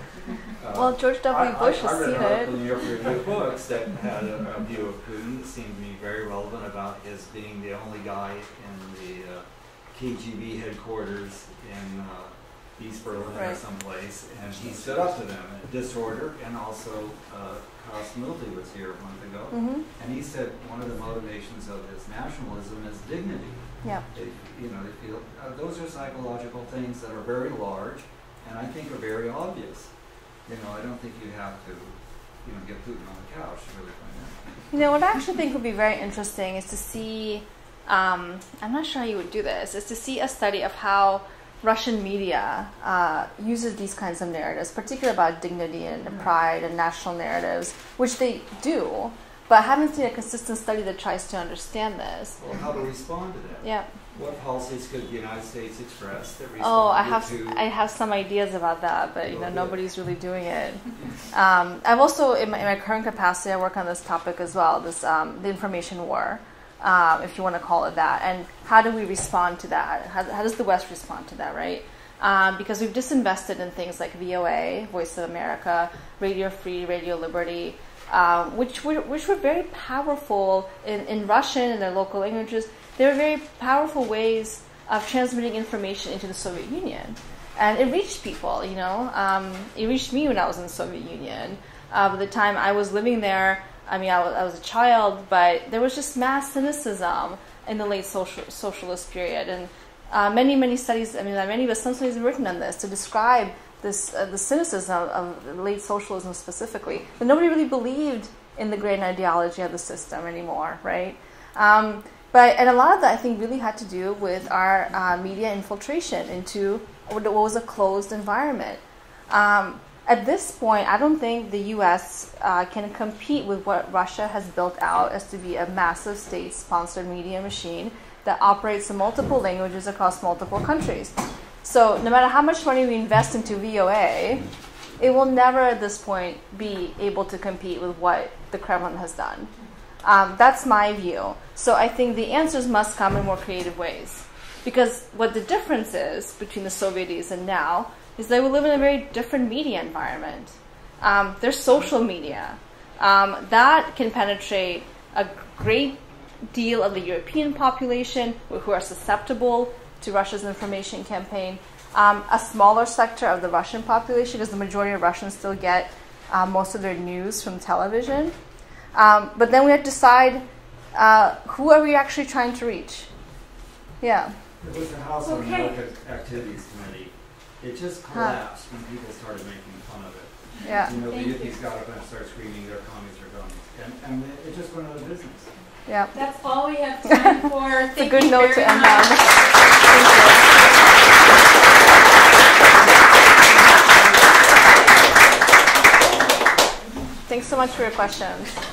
Uh, well, George W. Bush is I, I, I read an article in your review books that had a, a view of Putin that seemed to me very relevant about his being the only guy in the uh, K G B headquarters in uh, East Berlin, right, or someplace, and he stood up to them in disorder, and also uh, Klaus Schmidley was here a month ago, mm-hmm, and he said one of the motivations of his nationalism is dignity. Yeah. They, you know, they feel, uh, those are psychological things that are very large, and I think are very obvious. You know, I don't think you have to you know, get Putin on the couch to really find out. You know, what I actually think would be very interesting is to see, um, I'm not sure how you would do this, is to see a study of how Russian media uh, uses these kinds of narratives, particularly about dignity and pride and national narratives, which they do, but I haven't seen a consistent study that tries to understand this. Well, how to respond to that? Yeah. What policies could the United States express that responded oh, I have to I have some ideas about that, but you know nobody's really doing it. Um, I've also, in my, in my current capacity, I work on this topic as well. This um, the information war, um, if you want to call it that, and how do we respond to that? How, how does the West respond to that? Right? Um, because we've disinvested in things like V O A, Voice of America, Radio Free, Radio Liberty. Uh, which were which were very powerful in, in Russian and their local languages. They were very powerful ways of transmitting information into the Soviet Union, and it reached people. You know, um, it reached me when I was in the Soviet Union. Uh, by the time I was living there, I mean, I was, I was a child, but there was just mass cynicism in the late social, socialist period, and uh, many many studies. I mean, many but some studies have written on this to describe. This, uh, the cynicism of, of late socialism specifically, that nobody really believed in the grand ideology of the system anymore, right? Um, but and a lot of that I think really had to do with our uh, media infiltration into what was a closed environment. Um, at this point, I don't think the U S uh, can compete with what Russia has built out as to be a massive state-sponsored media machine that operates in multiple languages across multiple countries. So no matter how much money we invest into V O A, it will never at this point be able to compete with what the Kremlin has done. Um, that's my view. So I think the answers must come in more creative ways. Because what the difference is between the Soviets and now is that we live in a very different media environment. Um, there's social media. Um, that can penetrate a great deal of the European population who are susceptible to Russia's information campaign, um, a smaller sector of the Russian population, because the majority of Russians still get uh, most of their news from television. Um, but then we have to decide uh, who are we actually trying to reach. Yeah. There was a House on American Activities Committee. It just collapsed huh. when people started making fun of it. Yeah. You know, the youth got up and started screaming, "Their commies are gone," and, and it just went out of business. Yeah. That's all we have time for. It's a good note to end on. Thank you. Thanks so much for your questions.